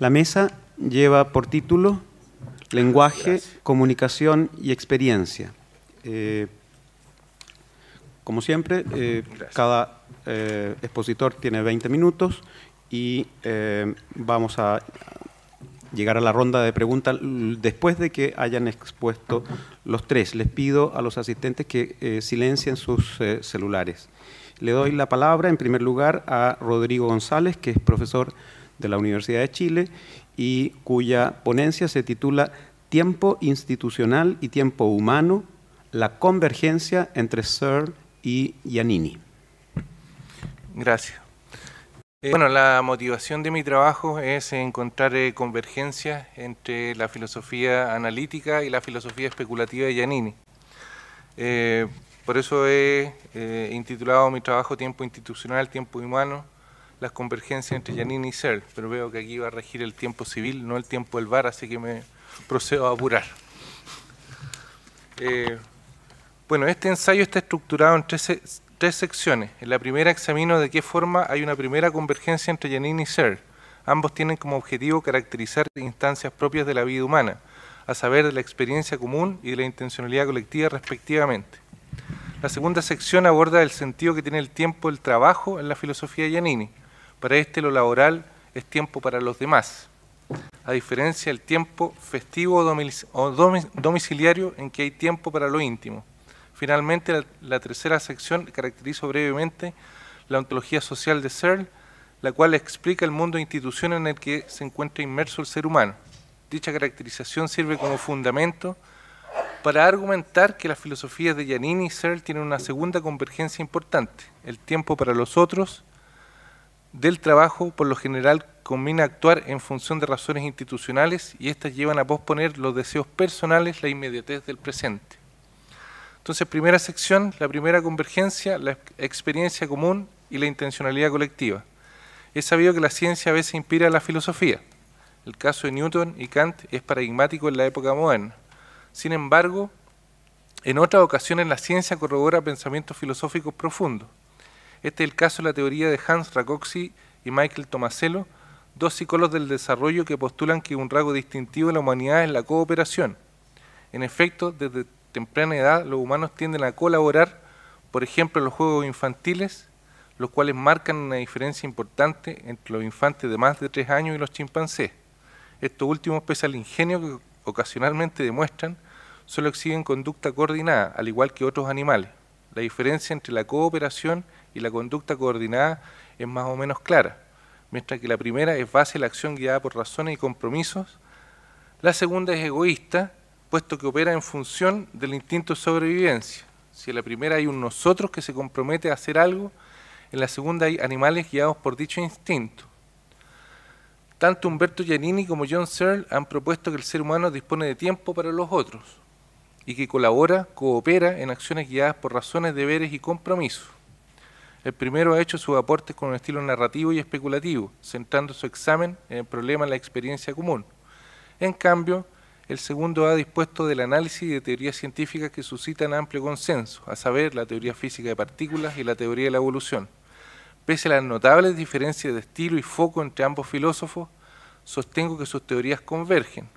La mesa lleva por título Lenguaje, Comunicación y Experiencia. Como siempre, cada expositor tiene 20 minutos y vamos a llegar a la ronda de preguntas después de que hayan expuesto los tres. Les pido a los asistentes que silencien sus celulares. Le doy la palabra, en primer lugar, a Rodrigo González, que es profesor de la Universidad de Chile y cuya ponencia se titula Tiempo institucional y tiempo humano, la convergencia entre Searle y Giannini. Gracias. Bueno, la motivación de mi trabajo es encontrar convergencias entre la filosofía analítica y la filosofía especulativa de Giannini. Por eso he intitulado mi trabajo Tiempo institucional, tiempo humano, las convergencias entre Giannini y Searle, pero veo que aquí va a regir el tiempo civil, no el tiempo del VAR, así que me procedo a apurar. Bueno, este ensayo está estructurado en tres secciones. En la primera examino de qué forma hay una primera convergencia entre Giannini y Searle. Ambos tienen como objetivo caracterizar instancias propias de la vida humana, a saber, de la experiencia común y de la intencionalidad colectiva respectivamente. La segunda sección aborda el sentido que tiene el tiempo, el trabajo en la filosofía de Giannini. Para este, lo laboral es tiempo para los demás, a diferencia del tiempo festivo o domiciliario, en que hay tiempo para lo íntimo. Finalmente, la tercera sección caracteriza brevemente la ontología social de Searle, la cual explica el mundo de instituciones en el que se encuentra inmerso el ser humano. Dicha caracterización sirve como fundamento para argumentar que las filosofías de Giannini y Searle tienen una segunda convergencia importante. El tiempo para los otros del trabajo, por lo general, combina actuar en función de razones institucionales y estas llevan a posponer los deseos personales, la inmediatez del presente. Entonces, primera sección, la primera convergencia, la experiencia común y la intencionalidad colectiva. Es sabido que la ciencia a veces inspira a la filosofía. El caso de Newton y Kant es paradigmático en la época moderna. Sin embargo, en otras ocasiones la ciencia corrobora pensamientos filosóficos profundos. Este es el caso de la teoría de Hannes Rakoczy y Michael Tomasello, dos psicólogos del desarrollo que postulan que un rasgo distintivo de la humanidad es la cooperación. En efecto, desde temprana edad los humanos tienden a colaborar, por ejemplo en los juegos infantiles, los cuales marcan una diferencia importante entre los infantes de más de 3 años y los chimpancés. Estos últimos, pese al ingenio que ocasionalmente demuestran, solo exhiben conducta coordinada, al igual que otros animales. La diferencia entre la cooperación y la conducta coordinada es más o menos clara. Mientras que la primera es base a la acción guiada por razones y compromisos, la segunda es egoísta, puesto que opera en función del instinto de sobrevivencia. Si en la primera hay un nosotros que se compromete a hacer algo, en la segunda hay animales guiados por dicho instinto. Tanto Humberto Giannini como John Searle han propuesto que el ser humano dispone de tiempo para los otros y que colabora, coopera en acciones guiadas por razones, deberes y compromisos. El primero ha hecho sus aportes con un estilo narrativo y especulativo, centrando su examen en el problema de la experiencia común. En cambio, el segundo ha dispuesto del análisis de teorías científicas que suscitan amplio consenso, a saber, la teoría física de partículas y la teoría de la evolución. Pese a las notables diferencias de estilo y foco entre ambos filósofos, sostengo que sus teorías convergen.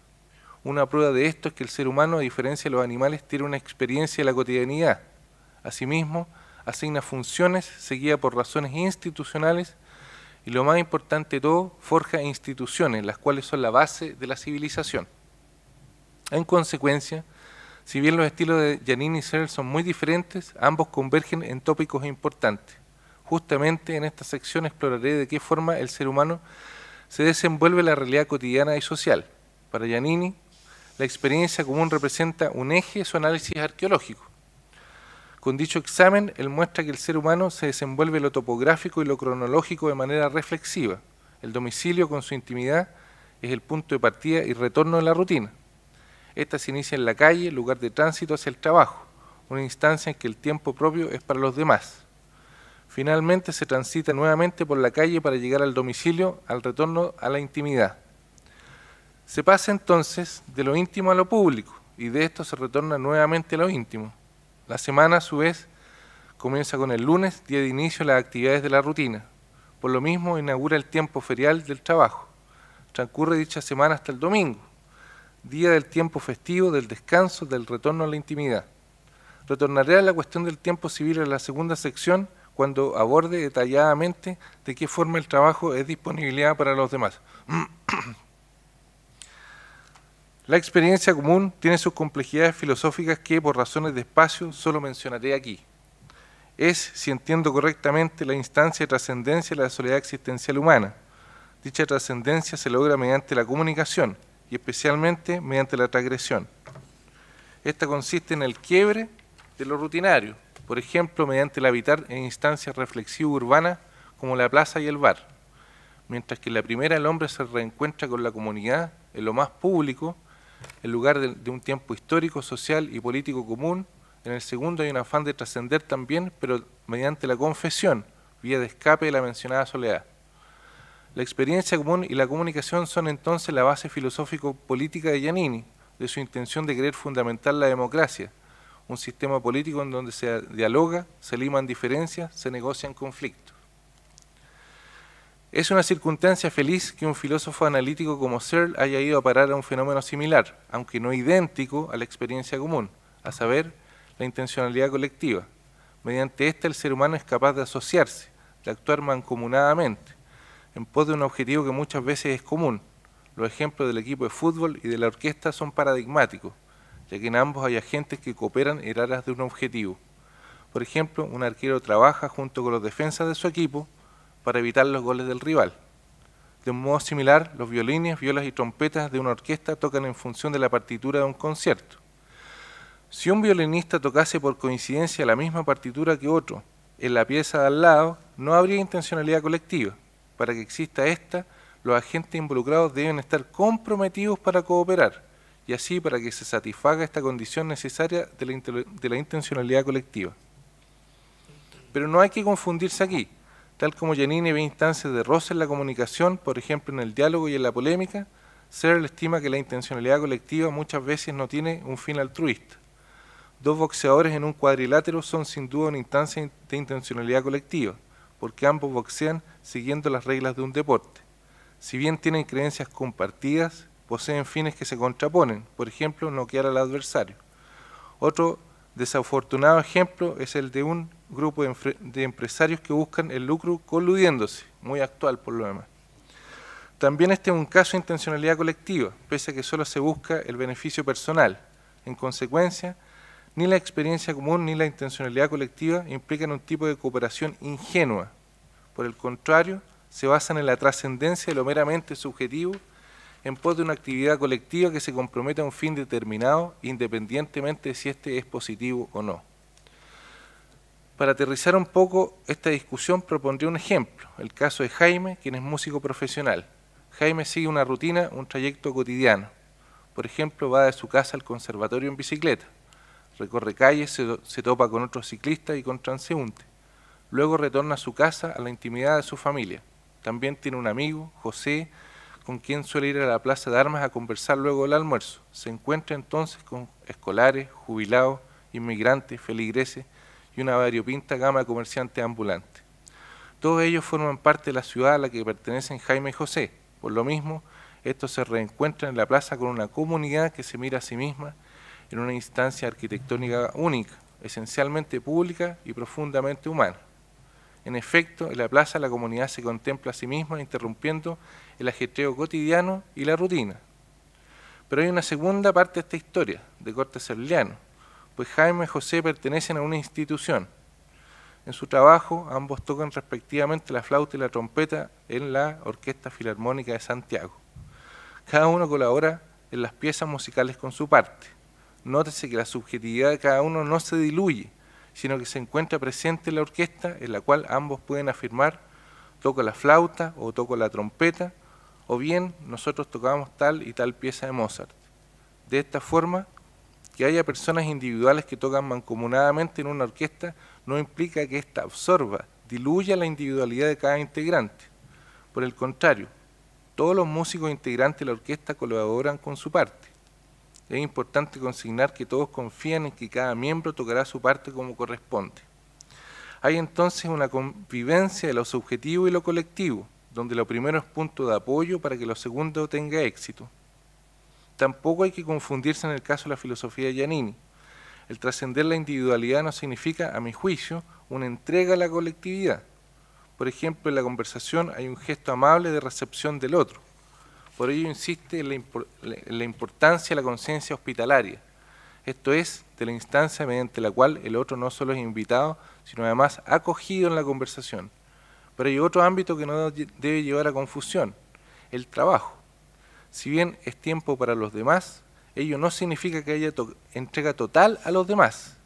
Una prueba de esto es que el ser humano, a diferencia de los animales, tiene una experiencia de la cotidianidad. Asimismo, asigna funciones, seguida por razones institucionales y, lo más importante de todo, forja instituciones, las cuales son la base de la civilización. En consecuencia, si bien los estilos de Giannini y Searle son muy diferentes, ambos convergen en tópicos importantes. Justamente en esta sección exploraré de qué forma el ser humano se desenvuelve en la realidad cotidiana y social. Para Giannini, la experiencia común representa un eje de su análisis arqueológico. Con dicho examen, él muestra que el ser humano se desenvuelve lo topográfico y lo cronológico de manera reflexiva. El domicilio, con su intimidad, es el punto de partida y retorno de la rutina. Esta se inicia en la calle, lugar de tránsito hacia el trabajo, una instancia en que el tiempo propio es para los demás. Finalmente se transita nuevamente por la calle para llegar al domicilio, al retorno a la intimidad. Se pasa entonces de lo íntimo a lo público, y de esto se retorna nuevamente a lo íntimo. La semana, a su vez, comienza con el lunes, día de inicio de las actividades de la rutina. Por lo mismo, inaugura el tiempo ferial del trabajo. transcurre dicha semana hasta el domingo, día del tiempo festivo, del descanso, del retorno a la intimidad. Retornaré a la cuestión del tiempo civil en la segunda sección, cuando aborde detalladamente de qué forma el trabajo es disponibilidad para los demás. La experiencia común tiene sus complejidades filosóficas que, por razones de espacio, solo mencionaré aquí. Es, si entiendo correctamente, la instancia de trascendencia de la soledad existencial humana. Dicha trascendencia se logra mediante la comunicación, y especialmente mediante la transgresión. Esta consiste en el quiebre de lo rutinario, por ejemplo, mediante el habitar en instancias reflexivas urbanas como la plaza y el bar. Mientras que en la primera el hombre se reencuentra con la comunidad en lo más público, en lugar de un tiempo histórico, social y político común, en el segundo hay un afán de trascender también, pero mediante la confesión, vía de escape de la mencionada soledad. La experiencia común y la comunicación son entonces la base filosófico-política de Giannini, de su intención de querer fundamentar la democracia, un sistema político en donde se dialoga, se liman diferencias, se negocian conflictos. Es una circunstancia feliz que un filósofo analítico como Searle haya ido a parar a un fenómeno similar, aunque no idéntico a la experiencia común, a saber, la intencionalidad colectiva. Mediante esta el ser humano es capaz de asociarse, de actuar mancomunadamente, en pos de un objetivo que muchas veces es común. Los ejemplos del equipo de fútbol y de la orquesta son paradigmáticos, ya que en ambos hay agentes que cooperan en aras de un objetivo. Por ejemplo, un arquero trabaja junto con los defensas de su equipo para evitar los goles del rival. De un modo similar, los violines, violas y trompetas de una orquesta tocan en función de la partitura de un concierto. Si un violinista tocase por coincidencia la misma partitura que otro en la pieza de al lado, no habría intencionalidad colectiva. Para que exista esta, los agentes involucrados deben estar comprometidos para cooperar, y así para que se satisfaga esta condición necesaria de la intencionalidad colectiva. Pero no hay que confundirse aquí, tal como Giannini ve instancias de roce en la comunicación, por ejemplo en el diálogo y en la polémica, Searle estima que la intencionalidad colectiva muchas veces no tiene un fin altruista. Dos boxeadores en un cuadrilátero son sin duda una instancia de intencionalidad colectiva, porque ambos boxean siguiendo las reglas de un deporte. Si bien tienen creencias compartidas, poseen fines que se contraponen, por ejemplo, noquear al adversario. Otro desafortunado ejemplo es el de un grupo de empresarios que buscan el lucro coludiéndose, muy actual por lo demás. También este es un caso de intencionalidad colectiva, pese a que solo se busca el beneficio personal. En consecuencia, ni la experiencia común ni la intencionalidad colectiva implican un tipo de cooperación ingenua. Por el contrario, se basan en la trascendencia de lo meramente subjetivo en pos de una actividad colectiva que se compromete a un fin determinado, independientemente de si este es positivo o no. Para aterrizar un poco esta discusión propondré un ejemplo, el caso de Jaime, quien es músico profesional. Jaime sigue una rutina, un trayecto cotidiano. Por ejemplo, va de su casa al conservatorio en bicicleta, recorre calles, se topa con otros ciclistas y con transeúntes. Luego retorna a su casa, a la intimidad de su familia. También tiene un amigo, José, con quien suele ir a la Plaza de Armas a conversar luego del almuerzo. Se encuentra entonces con escolares, jubilados, inmigrantes, feligreses y una variopinta gama de comerciantes ambulantes. Todos ellos forman parte de la ciudad a la que pertenecen Jaime y José. Por lo mismo, estos se reencuentran en la plaza con una comunidad que se mira a sí misma en una instancia arquitectónica única, esencialmente pública y profundamente humana. En efecto, en la plaza la comunidad se contempla a sí misma interrumpiendo el ajetreo cotidiano y la rutina. Pero hay una segunda parte de esta historia, de corte serliano, pues Jaime y José pertenecen a una institución. En su trabajo, ambos tocan respectivamente la flauta y la trompeta en la Orquesta Filarmónica de Santiago. Cada uno colabora en las piezas musicales con su parte. Nótese que la subjetividad de cada uno no se diluye, sino que se encuentra presente en la orquesta, en la cual ambos pueden afirmar, toco la flauta o toco la trompeta, o bien nosotros tocamos tal y tal pieza de Mozart. De esta forma, que haya personas individuales que tocan mancomunadamente en una orquesta no implica que ésta absorba, diluya la individualidad de cada integrante. Por el contrario, todos los músicos integrantes de la orquesta colaboran con su parte. Es importante consignar que todos confían en que cada miembro tocará su parte como corresponde. Hay entonces una convivencia de lo subjetivo y lo colectivo, donde lo primero es punto de apoyo para que lo segundo tenga éxito. Tampoco hay que confundirse en el caso de la filosofía de Giannini. El trascender la individualidad no significa, a mi juicio, una entrega a la colectividad. Por ejemplo, en la conversación hay un gesto amable de recepción del otro. Por ello insiste en la importancia de la conciencia hospitalaria, esto es, de la instancia mediante la cual el otro no solo es invitado, sino además acogido en la conversación. Pero hay otro ámbito que no debe llevar a confusión, el trabajo. Si bien es tiempo para los demás, ello no significa que haya entrega total a los demás.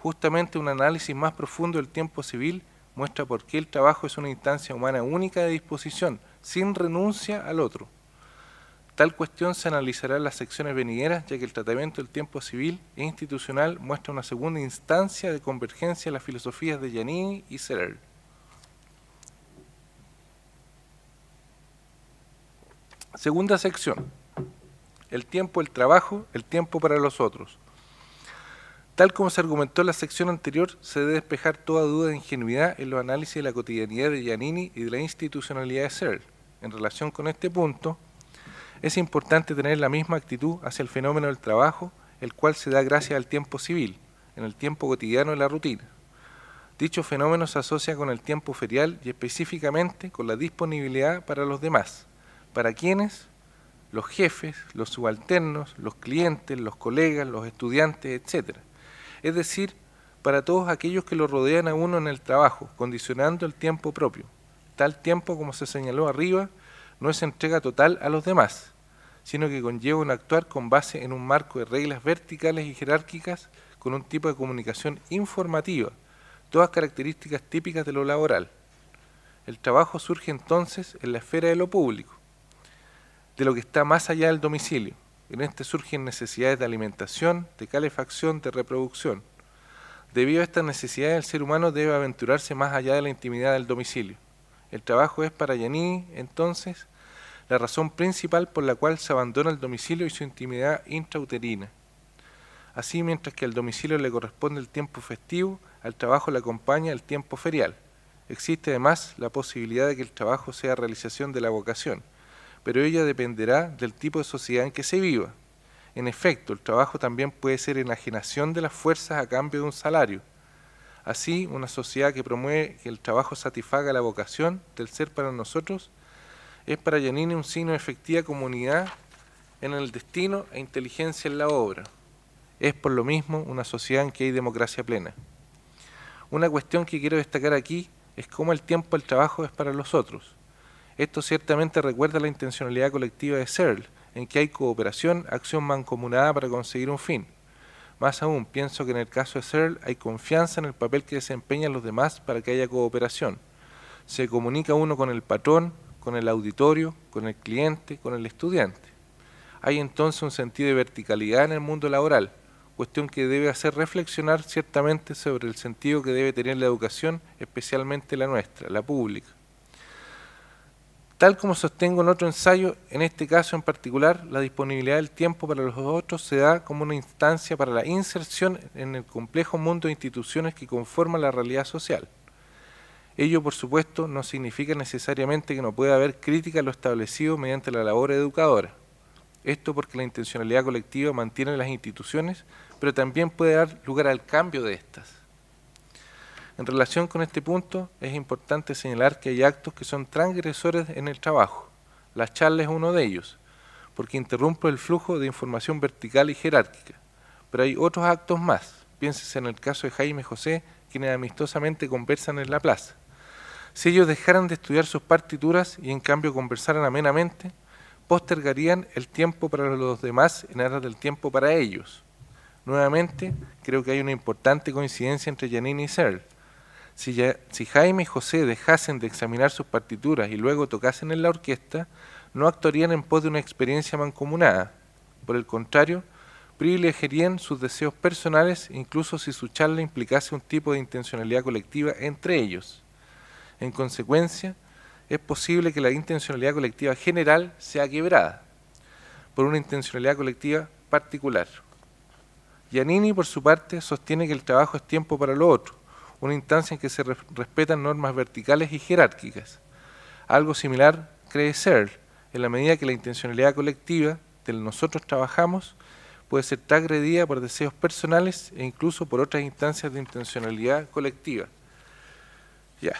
Justamente un análisis más profundo del tiempo civil muestra por qué el trabajo es una instancia humana única de disposición, sin renuncia al otro. Tal cuestión se analizará en las secciones venideras, ya que el tratamiento del tiempo civil e institucional muestra una segunda instancia de convergencia de las filosofías de Giannini y Searle. Segunda sección, el tiempo, el trabajo, el tiempo para los otros. Tal como se argumentó en la sección anterior, se debe despejar toda duda de ingenuidad en los análisis de la cotidianidad de Giannini y de la institucionalidad de Searle. En relación con este punto, es importante tener la misma actitud hacia el fenómeno del trabajo, el cual se da gracias al tiempo civil, en el tiempo cotidiano de la rutina. Dicho fenómeno se asocia con el tiempo ferial y específicamente con la disponibilidad para los demás. ¿Para quiénes? Los jefes, los subalternos, los clientes, los colegas, los estudiantes, etc. Es decir, para todos aquellos que lo rodean a uno en el trabajo, condicionando el tiempo propio. Tal tiempo, como se señaló arriba, no es entrega total a los demás, sino que conlleva un actuar con base en un marco de reglas verticales y jerárquicas con un tipo de comunicación informativa, todas características típicas de lo laboral. El trabajo surge entonces en la esfera de lo público, de lo que está más allá del domicilio. En este surgen necesidades de alimentación, de calefacción, de reproducción. Debido a estas necesidades, el ser humano debe aventurarse más allá de la intimidad del domicilio. El trabajo es para Giannini, entonces, la razón principal por la cual se abandona el domicilio y su intimidad intrauterina. Así, mientras que al domicilio le corresponde el tiempo festivo, al trabajo le acompaña el tiempo ferial. Existe además la posibilidad de que el trabajo sea realización de la vocación, pero ella dependerá del tipo de sociedad en que se viva. En efecto, el trabajo también puede ser enajenación de las fuerzas a cambio de un salario. Así, una sociedad que promueve que el trabajo satisfaga la vocación del ser para nosotros es para Giannini un signo de efectiva comunidad en el destino e inteligencia en la obra. Es por lo mismo una sociedad en que hay democracia plena. Una cuestión que quiero destacar aquí es cómo el tiempo del trabajo es para los otros. Esto ciertamente recuerda la intencionalidad colectiva de Searle, en que hay cooperación, acción mancomunada para conseguir un fin. Más aún, pienso que en el caso de Searle hay confianza en el papel que desempeñan los demás para que haya cooperación. Se comunica uno con el patrón, con el auditorio, con el cliente, con el estudiante. Hay entonces un sentido de verticalidad en el mundo laboral, cuestión que debe hacer reflexionar ciertamente sobre el sentido que debe tener la educación, especialmente la nuestra, la pública. Tal como sostengo en otro ensayo, en este caso en particular, la disponibilidad del tiempo para los otros se da como una instancia para la inserción en el complejo mundo de instituciones que conforman la realidad social. Ello, por supuesto, no significa necesariamente que no pueda haber crítica a lo establecido mediante la labor educadora. Esto porque la intencionalidad colectiva mantiene las instituciones, pero también puede dar lugar al cambio de estas. En relación con este punto, es importante señalar que hay actos que son transgresores en el trabajo. La charla es uno de ellos, porque interrumpe el flujo de información vertical y jerárquica. Pero hay otros actos más. Piénsese en el caso de Jaime y José, quienes amistosamente conversan en la plaza. Si ellos dejaran de estudiar sus partituras y en cambio conversaran amenamente, postergarían el tiempo para los demás en aras del tiempo para ellos. Nuevamente, creo que hay una importante coincidencia entre Giannini y Searle. Si Jaime y José dejasen de examinar sus partituras y luego tocasen en la orquesta, no actuarían en pos de una experiencia mancomunada. Por el contrario, privilegiarían sus deseos personales, incluso si su charla implicase un tipo de intencionalidad colectiva entre ellos. En consecuencia, es posible que la intencionalidad colectiva general sea quebrada por una intencionalidad colectiva particular. Giannini, por su parte, sostiene que el trabajo es tiempo para lo otro, una instancia en que se respetan normas verticales y jerárquicas. Algo similar cree Searle, en la medida que la intencionalidad colectiva del nosotros trabajamos puede ser agredida por deseos personales e incluso por otras instancias de intencionalidad colectiva. Ya,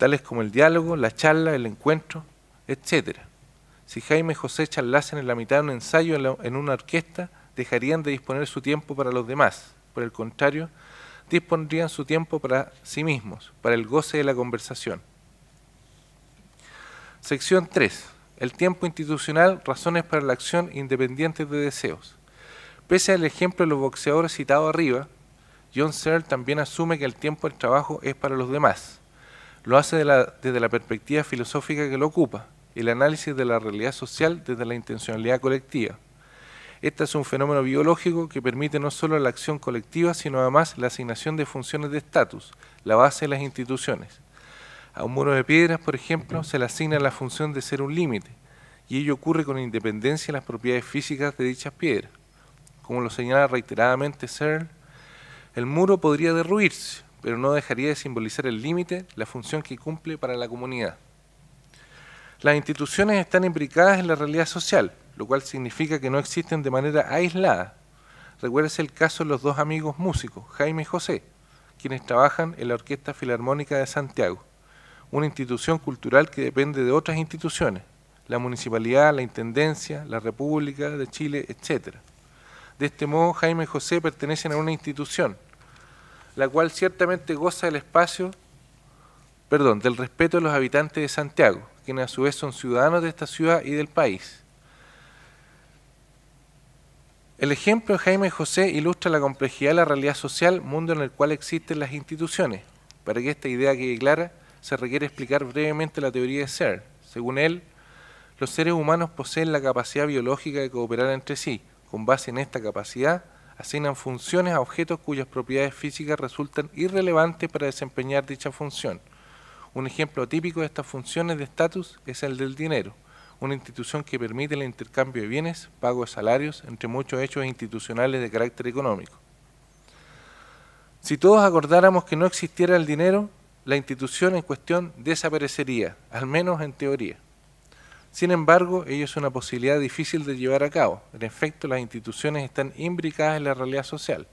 tales como el diálogo, la charla, el encuentro, etc. Si Jaime y José charlasen en la mitad de un ensayo en una orquesta, dejarían de disponer su tiempo para los demás. Por el contrario, dispondrían su tiempo para sí mismos, para el goce de la conversación. Sección 3. El tiempo institucional, razones para la acción independientes de deseos. Pese al ejemplo de los boxeadores citado arriba, John Searle también asume que el tiempo del trabajo es para los demás. Lo hace desde la perspectiva filosófica que lo ocupa, el análisis de la realidad social desde la intencionalidad colectiva. Este es un fenómeno biológico que permite no solo la acción colectiva, sino además la asignación de funciones de estatus, la base de las instituciones. A un muro de piedras, por ejemplo, se le asigna la función de ser un límite, y ello ocurre con independencia en las propiedades físicas de dichas piedras. Como lo señala reiteradamente Searle, el muro podría derruirse, pero no dejaría de simbolizar el límite, la función que cumple para la comunidad. Las instituciones están imbricadas en la realidad social, lo cual significa que no existen de manera aislada. Recuérdese el caso de los dos amigos músicos, Jaime y José, quienes trabajan en la Orquesta Filarmónica de Santiago, una institución cultural que depende de otras instituciones, la municipalidad, la intendencia, la República de Chile, etc. De este modo, Jaime y José pertenecen a una institución, la cual ciertamente goza del respeto de los habitantes de Santiago, quienes a su vez son ciudadanos de esta ciudad y del país. El ejemplo de Jaime y José ilustra la complejidad de la realidad social, mundo en el cual existen las instituciones. Para que esta idea quede clara, se requiere explicar brevemente la teoría de Searle. Según él, los seres humanos poseen la capacidad biológica de cooperar entre sí. Con base en esta capacidad, asignan funciones a objetos cuyas propiedades físicas resultan irrelevantes para desempeñar dicha función. Un ejemplo típico de estas funciones de estatus es el del dinero, una institución que permite el intercambio de bienes, pago de salarios, entre muchos hechos institucionales de carácter económico. Si todos acordáramos que no existiera el dinero, la institución en cuestión desaparecería, al menos en teoría. Sin embargo, ello es una posibilidad difícil de llevar a cabo. En efecto, las instituciones están imbricadas en la realidad social.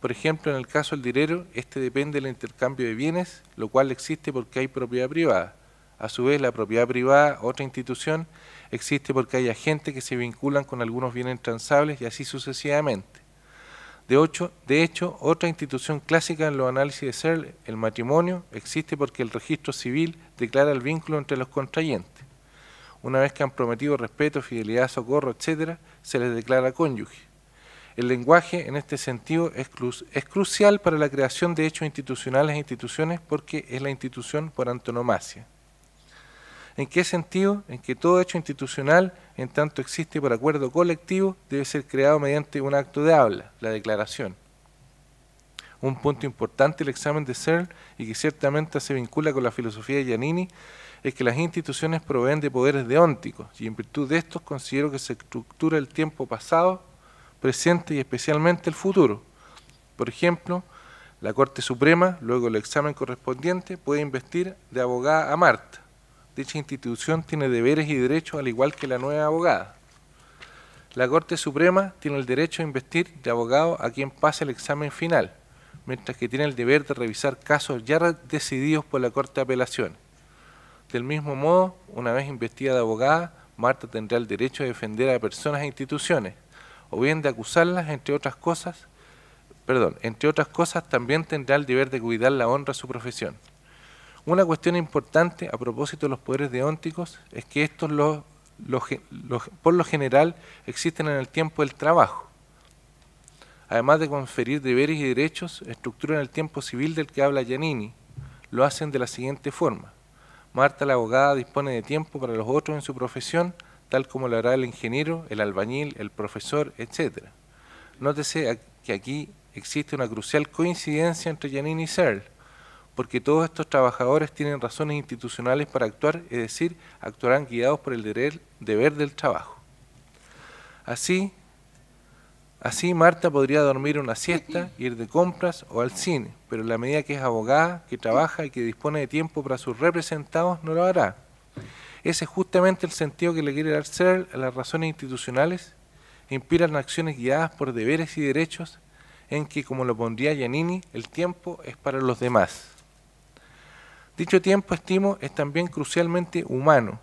Por ejemplo, en el caso del dinero, este depende del intercambio de bienes, lo cual existe porque hay propiedad privada. A su vez, la propiedad privada, otra institución, existe porque hay agentes que se vinculan con algunos bienes transables y así sucesivamente. De hecho, otra institución clásica en los análisis de Searle, el matrimonio, existe porque el registro civil declara el vínculo entre los contrayentes. Una vez que han prometido respeto, fidelidad, socorro, etc., se les declara cónyuge. El lenguaje, en este sentido, es crucial para la creación de hechos institucionales e instituciones porque es la institución por antonomasia. ¿En qué sentido? En que todo hecho institucional, en tanto existe por acuerdo colectivo, debe ser creado mediante un acto de habla, la declaración. Un punto importante del examen de Searle, y que ciertamente se vincula con la filosofía de Giannini, es que las instituciones proveen de poderes deónticos, y en virtud de estos considero que se estructura el tiempo pasado, presente y especialmente el futuro. Por ejemplo, la Corte Suprema, luego el examen correspondiente, puede investir de abogada a Marta. Dicha institución tiene deberes y derechos al igual que la nueva abogada. La Corte Suprema tiene el derecho a investir de abogado a quien pase el examen final, mientras que tiene el deber de revisar casos ya decididos por la Corte de Apelación. Del mismo modo, una vez investida de abogada, Marta tendrá el derecho de defender a personas e instituciones, o bien de acusarlas, entre otras cosas también tendrá el deber de cuidar la honra de su profesión. Una cuestión importante a propósito de los poderes deónticos es que estos por lo general existen en el tiempo del trabajo. Además de conferir deberes y derechos, estructuran el tiempo civil del que habla Giannini. Lo hacen de la siguiente forma. Marta la abogada dispone de tiempo para los otros en su profesión, tal como lo hará el ingeniero, el albañil, el profesor, etc. Nótese que aquí existe una crucial coincidencia entre Giannini y Searle, porque todos estos trabajadores tienen razones institucionales para actuar, es decir, actuarán guiados por el deber del trabajo. Así Marta podría dormir una siesta, ir de compras o al cine, pero en la medida que es abogada, que trabaja y que dispone de tiempo para sus representados, no lo hará. Ese es justamente el sentido que le quiere dar Searle a las razones institucionales, impiran acciones guiadas por deberes y derechos, en que, como lo pondría Giannini, el tiempo es para los demás. Dicho tiempo, estimo, es también crucialmente humano.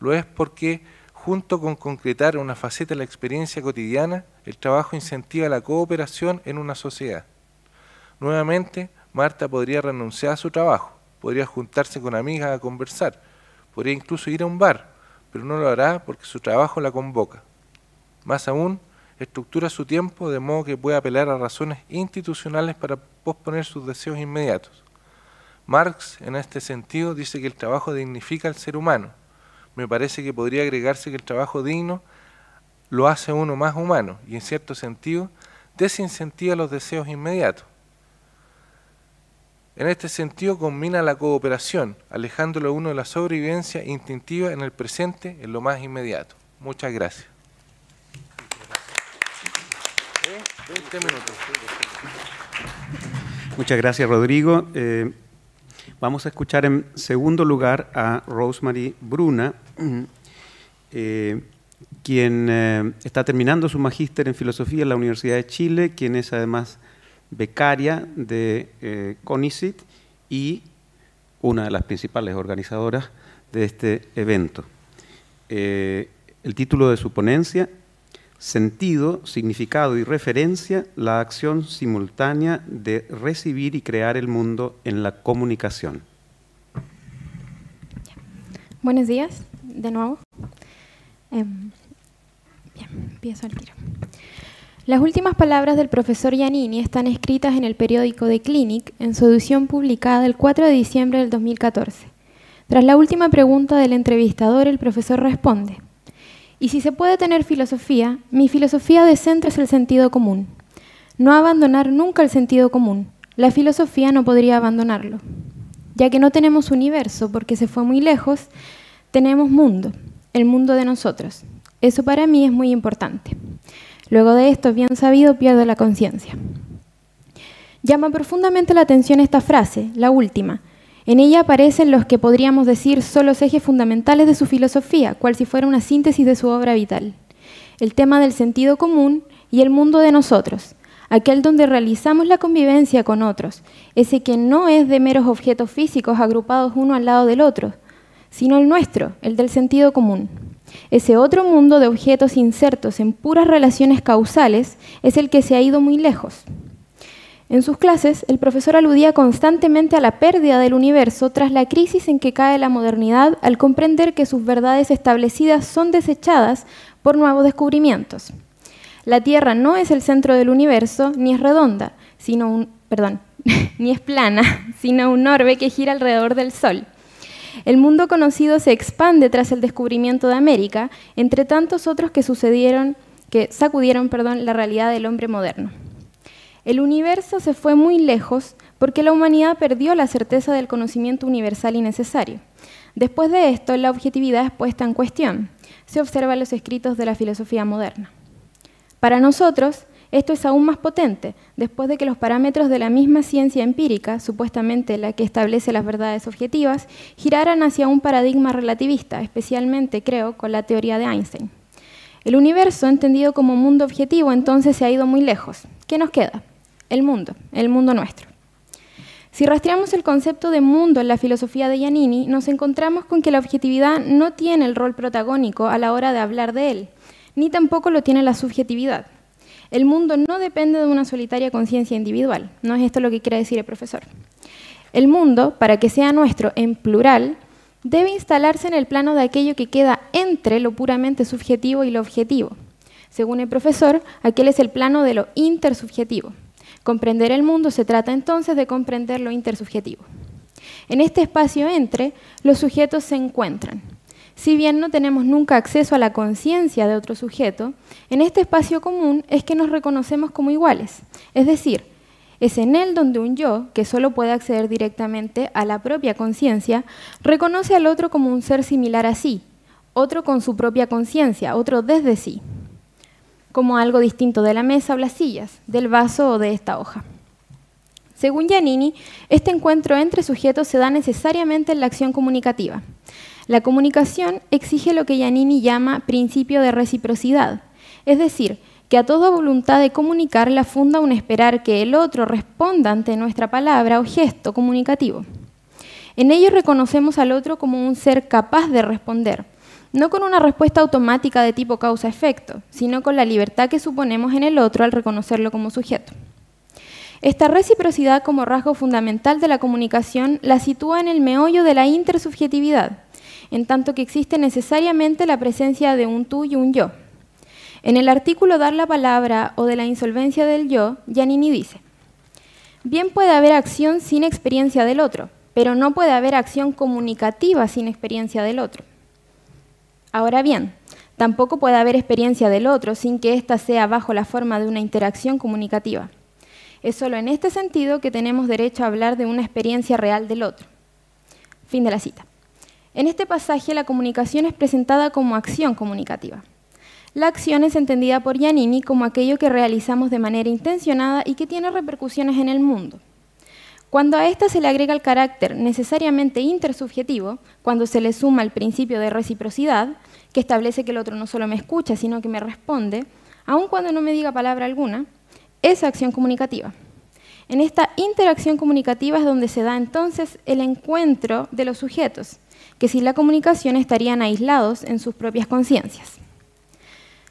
Lo es porque, junto con concretar una faceta de la experiencia cotidiana, el trabajo incentiva la cooperación en una sociedad. Nuevamente, Marta podría renunciar a su trabajo, podría juntarse con amigas a conversar, podría incluso ir a un bar, pero no lo hará porque su trabajo la convoca. Más aún, estructura su tiempo de modo que pueda apelar a razones institucionales para posponer sus deseos inmediatos. Marx, en este sentido, dice que el trabajo dignifica al ser humano. Me parece que podría agregarse que el trabajo digno lo hace uno más humano y, en cierto sentido, desincentiva los deseos inmediatos. En este sentido, combina la cooperación, alejándolo uno de la sobrevivencia instintiva en el presente, en lo más inmediato. Muchas gracias. 20 minutos. Muchas gracias, Rodrigo. Vamos a escuchar en segundo lugar a Rosemary Bruna, quien está terminando su magíster en filosofía en la Universidad de Chile, quien es además becaria de CONICYT y una de las principales organizadoras de este evento. El título de su ponencia: Sentido, significado y referencia, la acción simultánea de recibir y crear el mundo en la comunicación. Buenos días, de nuevo. Empiezo al tiro. Las últimas palabras del profesor Giannini están escritas en el periódico The Clinic, en su edición publicada el 4 de diciembre del 2014. Tras la última pregunta del entrevistador, el profesor responde: y si se puede tener filosofía, mi filosofía de centro es el sentido común. No abandonar nunca el sentido común. La filosofía no podría abandonarlo. Ya que no tenemos universo, porque se fue muy lejos, tenemos mundo, el mundo de nosotros. Eso para mí es muy importante. Luego de esto, bien sabido, pierdo la conciencia. Llama profundamente la atención esta frase, la última. En ella aparecen los que podríamos decir son los ejes fundamentales de su filosofía, cual si fuera una síntesis de su obra vital. El tema del sentido común y el mundo de nosotros, aquel donde realizamos la convivencia con otros, ese que no es de meros objetos físicos agrupados uno al lado del otro, sino el nuestro, el del sentido común. Ese otro mundo de objetos insertos en puras relaciones causales es el que se ha ido muy lejos. En sus clases, el profesor aludía constantemente a la pérdida del universo tras la crisis en que cae la modernidad al comprender que sus verdades establecidas son desechadas por nuevos descubrimientos. La Tierra no es el centro del universo, ni es redonda, sino ni es plana, sino un orbe que gira alrededor del Sol. El mundo conocido se expande tras el descubrimiento de América, entre tantos otros que sacudieron la realidad del hombre moderno. El universo se fue muy lejos porque la humanidad perdió la certeza del conocimiento universal y necesario. Después de esto, la objetividad es puesta en cuestión. Se observa en los escritos de la filosofía moderna. Para nosotros, esto es aún más potente, después de que los parámetros de la misma ciencia empírica, supuestamente la que establece las verdades objetivas, giraran hacia un paradigma relativista, especialmente, creo, con la teoría de Einstein. El universo, entendido como mundo objetivo, entonces se ha ido muy lejos. ¿Qué nos queda? El mundo nuestro. Si rastreamos el concepto de mundo en la filosofía de Giannini, nos encontramos con que la objetividad no tiene el rol protagónico a la hora de hablar de él, ni tampoco lo tiene la subjetividad. El mundo no depende de una solitaria conciencia individual. No es esto lo que quiere decir el profesor. El mundo, para que sea nuestro en plural, debe instalarse en el plano de aquello que queda entre lo puramente subjetivo y lo objetivo. Según el profesor, aquel es el plano de lo intersubjetivo. Comprender el mundo se trata entonces de comprender lo intersubjetivo. En este espacio entre, los sujetos se encuentran. Si bien no tenemos nunca acceso a la conciencia de otro sujeto, en este espacio común es que nos reconocemos como iguales. Es decir, es en él donde un yo, que solo puede acceder directamente a la propia conciencia, reconoce al otro como un ser similar a sí, otro con su propia conciencia, otro desde sí, como algo distinto de la mesa o las sillas, del vaso o de esta hoja. Según Giannini, este encuentro entre sujetos se da necesariamente en la acción comunicativa. La comunicación exige lo que Giannini llama principio de reciprocidad, es decir, que a toda voluntad de comunicar la funda un esperar que el otro responda ante nuestra palabra o gesto comunicativo. En ello reconocemos al otro como un ser capaz de responder, no con una respuesta automática de tipo causa-efecto, sino con la libertad que suponemos en el otro al reconocerlo como sujeto. Esta reciprocidad como rasgo fundamental de la comunicación la sitúa en el meollo de la intersubjetividad, en tanto que existe necesariamente la presencia de un tú y un yo. En el artículo Dar la palabra o de la insolvencia del yo, Giannini dice: bien puede haber acción sin experiencia del otro, pero no puede haber acción comunicativa sin experiencia del otro. Ahora bien, tampoco puede haber experiencia del otro sin que ésta sea bajo la forma de una interacción comunicativa. Es solo en este sentido que tenemos derecho a hablar de una experiencia real del otro. Fin de la cita. En este pasaje, la comunicación es presentada como acción comunicativa. La acción es entendida por Giannini como aquello que realizamos de manera intencionada y que tiene repercusiones en el mundo. Cuando a esta se le agrega el carácter necesariamente intersubjetivo, cuando se le suma el principio de reciprocidad, que establece que el otro no solo me escucha, sino que me responde, aun cuando no me diga palabra alguna, es acción comunicativa. En esta interacción comunicativa es donde se da entonces el encuentro de los sujetos, que sin la comunicación estarían aislados en sus propias conciencias.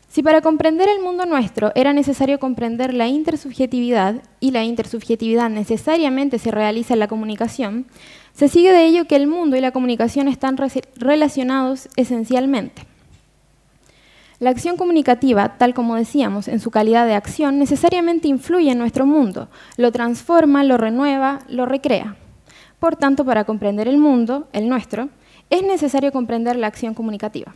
Si para comprender el mundo nuestro era necesario comprender la intersubjetividad, y la intersubjetividad necesariamente se realiza en la comunicación, se sigue de ello que el mundo y la comunicación están relacionados esencialmente. La acción comunicativa, tal como decíamos, en su calidad de acción, necesariamente influye en nuestro mundo, lo transforma, lo renueva, lo recrea. Por tanto, para comprender el mundo, el nuestro, es necesario comprender la acción comunicativa.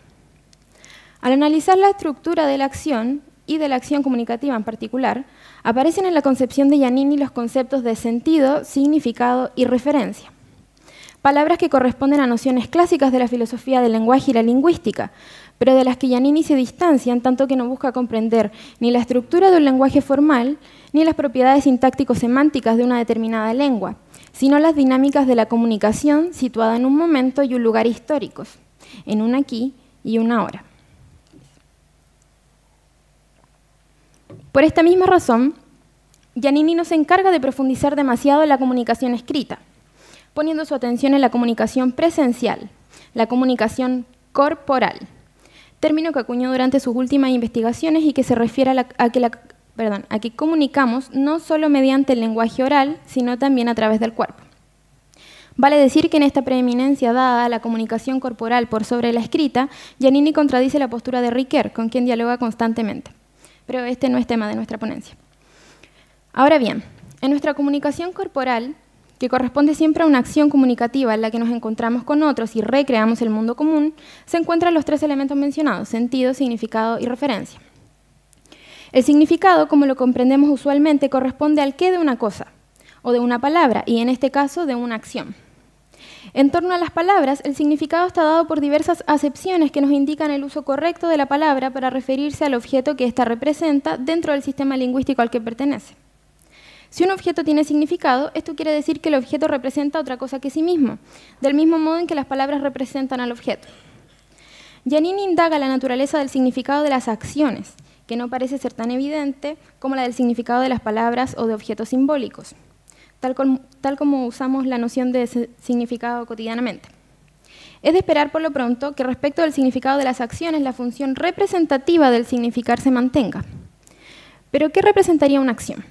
Al analizar la estructura de la acción, y de la acción comunicativa en particular, aparecen en la concepción de Giannini los conceptos de sentido, significado y referencia. Palabras que corresponden a nociones clásicas de la filosofía del lenguaje y la lingüística, pero de las que Giannini se distancia en tanto que no busca comprender ni la estructura de un lenguaje formal, ni las propiedades sintáctico-semánticas de una determinada lengua, sino las dinámicas de la comunicación situada en un momento y un lugar históricos, en un aquí y un ahora. Por esta misma razón, Giannini no se encarga de profundizar demasiado en la comunicación escrita, poniendo su atención en la comunicación presencial, la comunicación corporal, término que acuñó durante sus últimas investigaciones y que se refiere a que comunicamos no solo mediante el lenguaje oral, sino también a través del cuerpo. Vale decir que en esta preeminencia dada a la comunicación corporal por sobre la escrita, Giannini contradice la postura de Ricœur, con quien dialoga constantemente. Pero este no es tema de nuestra ponencia. Ahora bien, en nuestra comunicación corporal, que corresponde siempre a una acción comunicativa en la que nos encontramos con otros y recreamos el mundo común, se encuentran los tres elementos mencionados: sentido, significado y referencia. El significado, como lo comprendemos usualmente, corresponde al qué de una cosa, o de una palabra, y en este caso de una acción. En torno a las palabras, el significado está dado por diversas acepciones que nos indican el uso correcto de la palabra para referirse al objeto que ésta representa dentro del sistema lingüístico al que pertenece. Si un objeto tiene significado, esto quiere decir que el objeto representa otra cosa que sí mismo, del mismo modo en que las palabras representan al objeto. Giannini indaga la naturaleza del significado de las acciones, que no parece ser tan evidente como la del significado de las palabras o de objetos simbólicos, tal como usamos la noción de significado cotidianamente. Es de esperar por lo pronto que respecto del significado de las acciones la función representativa del significar se mantenga. ¿Pero qué representaría una acción?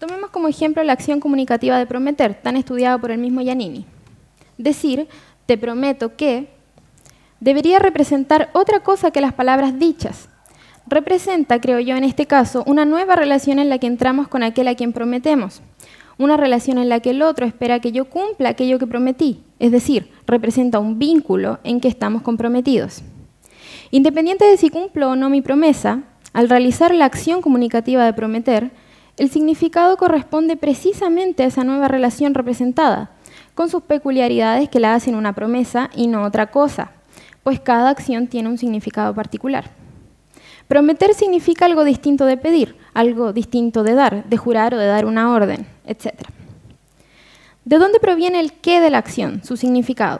Tomemos como ejemplo la acción comunicativa de prometer, tan estudiada por el mismo Giannini. Decir, te prometo que, debería representar otra cosa que las palabras dichas. Representa, creo yo en este caso, una nueva relación en la que entramos con aquel a quien prometemos. Una relación en la que el otro espera que yo cumpla aquello que prometí, es decir, representa un vínculo en que estamos comprometidos. Independiente de si cumplo o no mi promesa, al realizar la acción comunicativa de prometer, el significado corresponde precisamente a esa nueva relación representada, con sus peculiaridades que la hacen una promesa y no otra cosa, pues cada acción tiene un significado particular. Prometer significa algo distinto de pedir, algo distinto de dar, de jurar o de dar una orden, etc. ¿De dónde proviene el qué de la acción, su significado?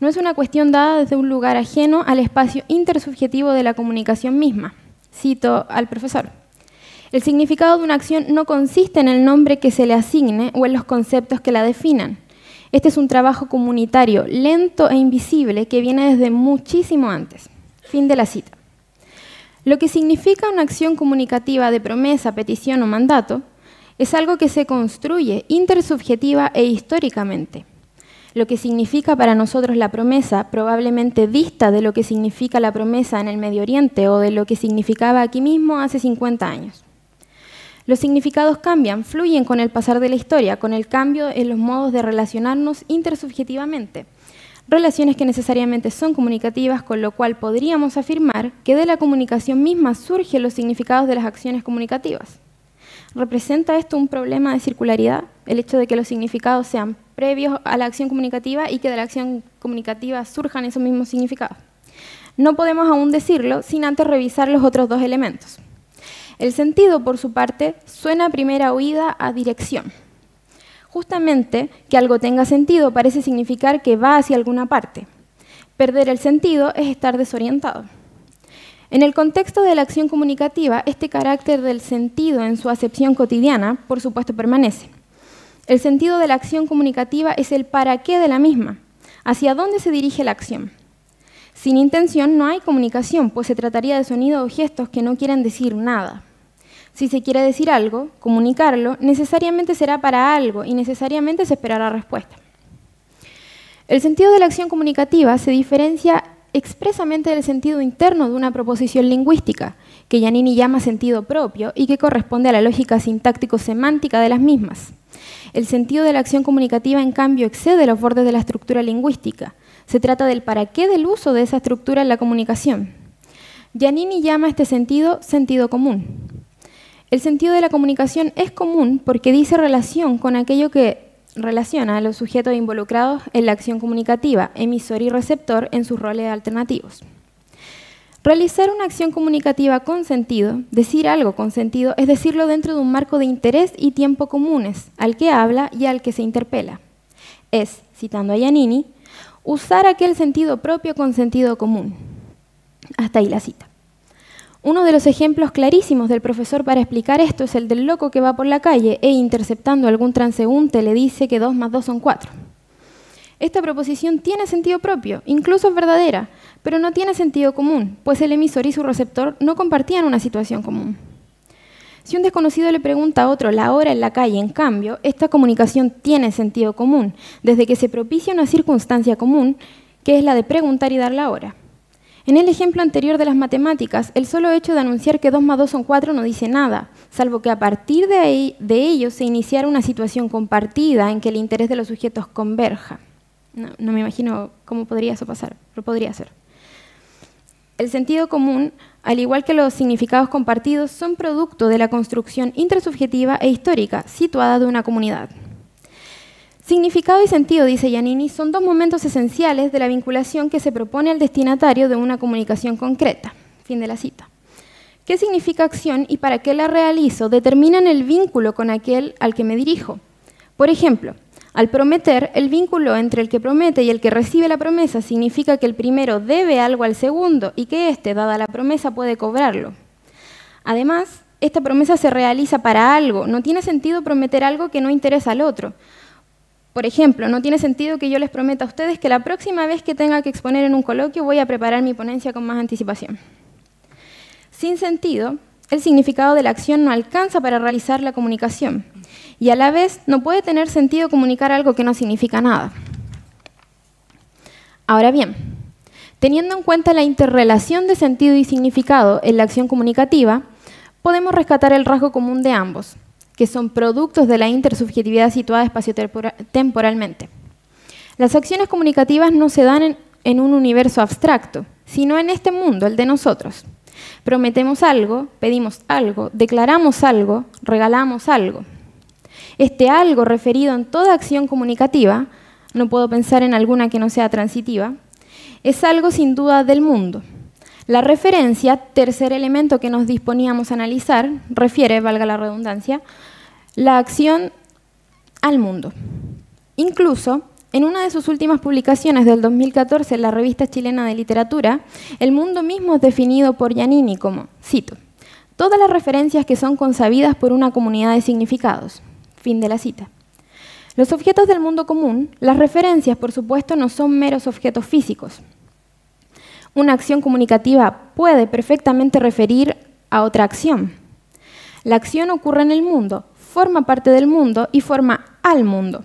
no es una cuestión dada desde un lugar ajeno al espacio intersubjetivo de la comunicación misma. Cito al profesor. El significado de una acción no consiste en el nombre que se le asigne o en los conceptos que la definan. Este es un trabajo comunitario, lento e invisible, que viene desde muchísimo antes. Fin de la cita. Lo que significa una acción comunicativa de promesa, petición o mandato es algo que se construye intersubjetiva e históricamente. Lo que significa para nosotros la promesa probablemente dista de lo que significa la promesa en el Medio Oriente o de lo que significaba aquí mismo hace 50 años. Los significados cambian, fluyen con el pasar de la historia, con el cambio en los modos de relacionarnos intersubjetivamente. Relaciones que necesariamente son comunicativas, con lo cual podríamos afirmar que de la comunicación misma surgen los significados de las acciones comunicativas. ¿Representa esto un problema de circularidad? El hecho de que los significados sean previos a la acción comunicativa y que de la acción comunicativa surjan esos mismos significados. No podemos aún decirlo sin antes revisar los otros dos elementos. El sentido, por su parte, suena a primera oída a dirección. Justamente, que algo tenga sentido parece significar que va hacia alguna parte. Perder el sentido es estar desorientado. En el contexto de la acción comunicativa, este carácter del sentido en su acepción cotidiana, por supuesto, permanece. El sentido de la acción comunicativa es el para qué de la misma, hacia dónde se dirige la acción. Sin intención no hay comunicación, pues se trataría de sonidos o gestos que no quieren decir nada. Si se quiere decir algo, comunicarlo, necesariamente será para algo y necesariamente se esperará respuesta. El sentido de la acción comunicativa se diferencia expresamente del sentido interno de una proposición lingüística, que Giannini llama sentido propio y que corresponde a la lógica sintáctico-semántica de las mismas. El sentido de la acción comunicativa, en cambio, excede los bordes de la estructura lingüística. Se trata del para qué del uso de esa estructura en la comunicación. Giannini llama este sentido, sentido común. El sentido de la comunicación es común porque dice relación con aquello que relaciona a los sujetos involucrados en la acción comunicativa, emisor y receptor en sus roles alternativos. Realizar una acción comunicativa con sentido, decir algo con sentido, es decirlo dentro de un marco de interés y tiempo comunes, al que habla y al que se interpela. Es, citando a Giannini, usar aquel sentido propio con sentido común. Hasta ahí la cita. Uno de los ejemplos clarísimos del profesor para explicar esto es el del loco que va por la calle e interceptando a algún transeúnte le dice que 2 más 2 son 4. Esta proposición tiene sentido propio, incluso es verdadera, pero no tiene sentido común, pues el emisor y su receptor no compartían una situación común. Si un desconocido le pregunta a otro la hora en la calle, en cambio, esta comunicación tiene sentido común, desde que se propicia una circunstancia común, que es la de preguntar y dar la hora. En el ejemplo anterior de las matemáticas, el solo hecho de anunciar que 2 más 2 son 4 no dice nada, salvo que a partir de ello se iniciara una situación compartida en que el interés de los sujetos converja. No me imagino cómo podría eso pasar, pero podría ser. El sentido común, al igual que los significados compartidos, son producto de la construcción intersubjetiva e histórica situada de una comunidad. Significado y sentido, dice Giannini, son dos momentos esenciales de la vinculación que se propone al destinatario de una comunicación concreta. Fin de la cita. ¿Qué significa acción y para qué la realizo? Determinan el vínculo con aquel al que me dirijo. Por ejemplo, al prometer, el vínculo entre el que promete y el que recibe la promesa significa que el primero debe algo al segundo y que éste, dada la promesa, puede cobrarlo. Además, esta promesa se realiza para algo. No tiene sentido prometer algo que no interesa al otro. Por ejemplo, no tiene sentido que yo les prometa a ustedes que la próxima vez que tenga que exponer en un coloquio voy a preparar mi ponencia con más anticipación. Sin sentido, el significado de la acción no alcanza para realizar la comunicación y a la vez no puede tener sentido comunicar algo que no significa nada. Ahora bien, teniendo en cuenta la interrelación de sentido y significado en la acción comunicativa, podemos rescatar el rasgo común de ambos, que son productos de la intersubjetividad situada espaciotemporalmente. Las acciones comunicativas no se dan en un universo abstracto, sino en este mundo, el de nosotros. Prometemos algo, pedimos algo, declaramos algo, regalamos algo. Este algo referido en toda acción comunicativa, no puedo pensar en alguna que no sea transitiva, es algo sin duda del mundo. La referencia, tercer elemento que nos disponíamos a analizar, refiere, valga la redundancia, la acción al mundo. Incluso, En una de sus últimas publicaciones del 2014 en la Revista Chilena de Literatura, el mundo mismo es definido por Giannini como, cito, todas las referencias que son consabidas por una comunidad de significados. Fin de la cita. Los objetos del mundo común, las referencias, por supuesto, no son meros objetos físicos. Una acción comunicativa puede perfectamente referir a otra acción. La acción ocurre en el mundo, forma parte del mundo y forma al mundo.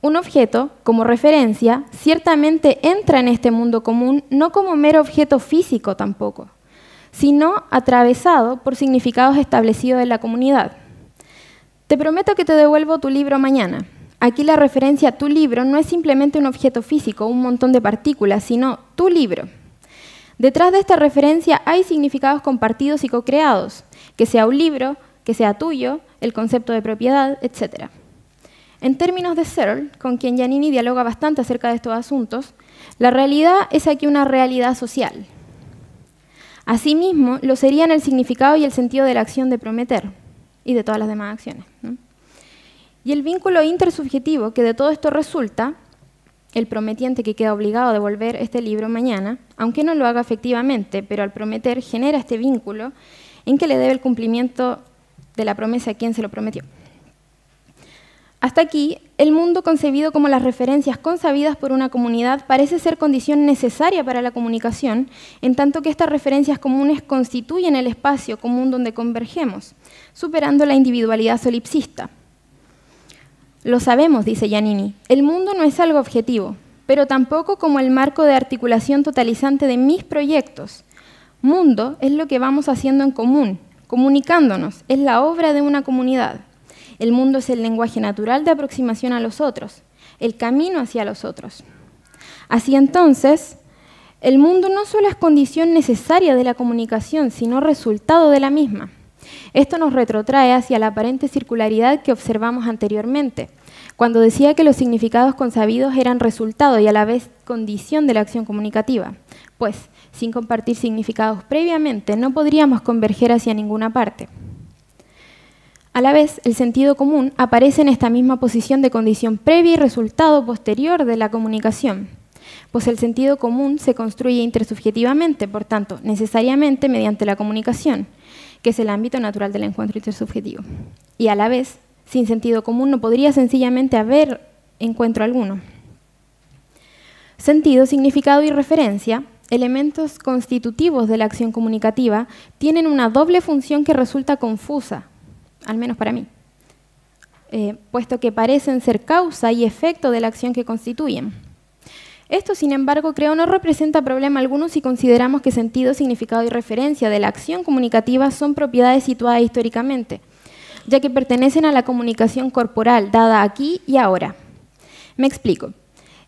Un objeto, como referencia, ciertamente entra en este mundo común no como mero objeto físico tampoco, sino atravesado por significados establecidos en la comunidad. Te prometo que te devuelvo tu libro mañana. Aquí la referencia a tu libro no es simplemente un objeto físico, un montón de partículas, sino tu libro. Detrás de esta referencia hay significados compartidos y co-creados, que sea un libro, que sea tuyo, el concepto de propiedad, etc. En términos de Searle, con quien Giannini dialoga bastante acerca de estos asuntos, la realidad es aquí una realidad social. Asimismo, lo serían el significado y el sentido de la acción de Prometer y de todas las demás acciones, ¿no? Y el vínculo intersubjetivo que de todo esto resulta, el prometiente que queda obligado a devolver este libro mañana, aunque no lo haga efectivamente, pero al prometer genera este vínculo en que le debe el cumplimiento de la promesa a quien se lo prometió. Hasta aquí, el mundo concebido como las referencias consabidas por una comunidad parece ser condición necesaria para la comunicación, en tanto que estas referencias comunes constituyen el espacio común donde convergemos, superando la individualidad solipsista. Lo sabemos, dice Giannini, el mundo no es algo objetivo, pero tampoco como el marco de articulación totalizante de mis proyectos. Mundo es lo que vamos haciendo en común, comunicándonos, es la obra de una comunidad. El mundo es el lenguaje natural de aproximación a los otros, el camino hacia los otros. Así entonces, el mundo no solo es condición necesaria de la comunicación, sino resultado de la misma. Esto nos retrotrae hacia la aparente circularidad que observamos anteriormente, cuando decía que los significados consabidos eran resultado y a la vez condición de la acción comunicativa, pues sin compartir significados previamente no podríamos converger hacia ninguna parte. A la vez, el sentido común aparece en esta misma posición de condición previa y resultado posterior de la comunicación, pues el sentido común se construye intersubjetivamente, por tanto, necesariamente mediante la comunicación, que es el ámbito natural del encuentro intersubjetivo. Y a la vez, sin sentido común no podría sencillamente haber encuentro alguno. Sentido, significado y referencia, elementos constitutivos de la acción comunicativa, tienen una doble función que resulta confusa, al menos para mí, puesto que parecen ser causa y efecto de la acción que constituyen. Esto, sin embargo, creo no representa problema alguno si consideramos que sentido, significado y referencia de la acción comunicativa son propiedades situadas históricamente, ya que pertenecen a la comunicación corporal dada aquí y ahora. Me explico.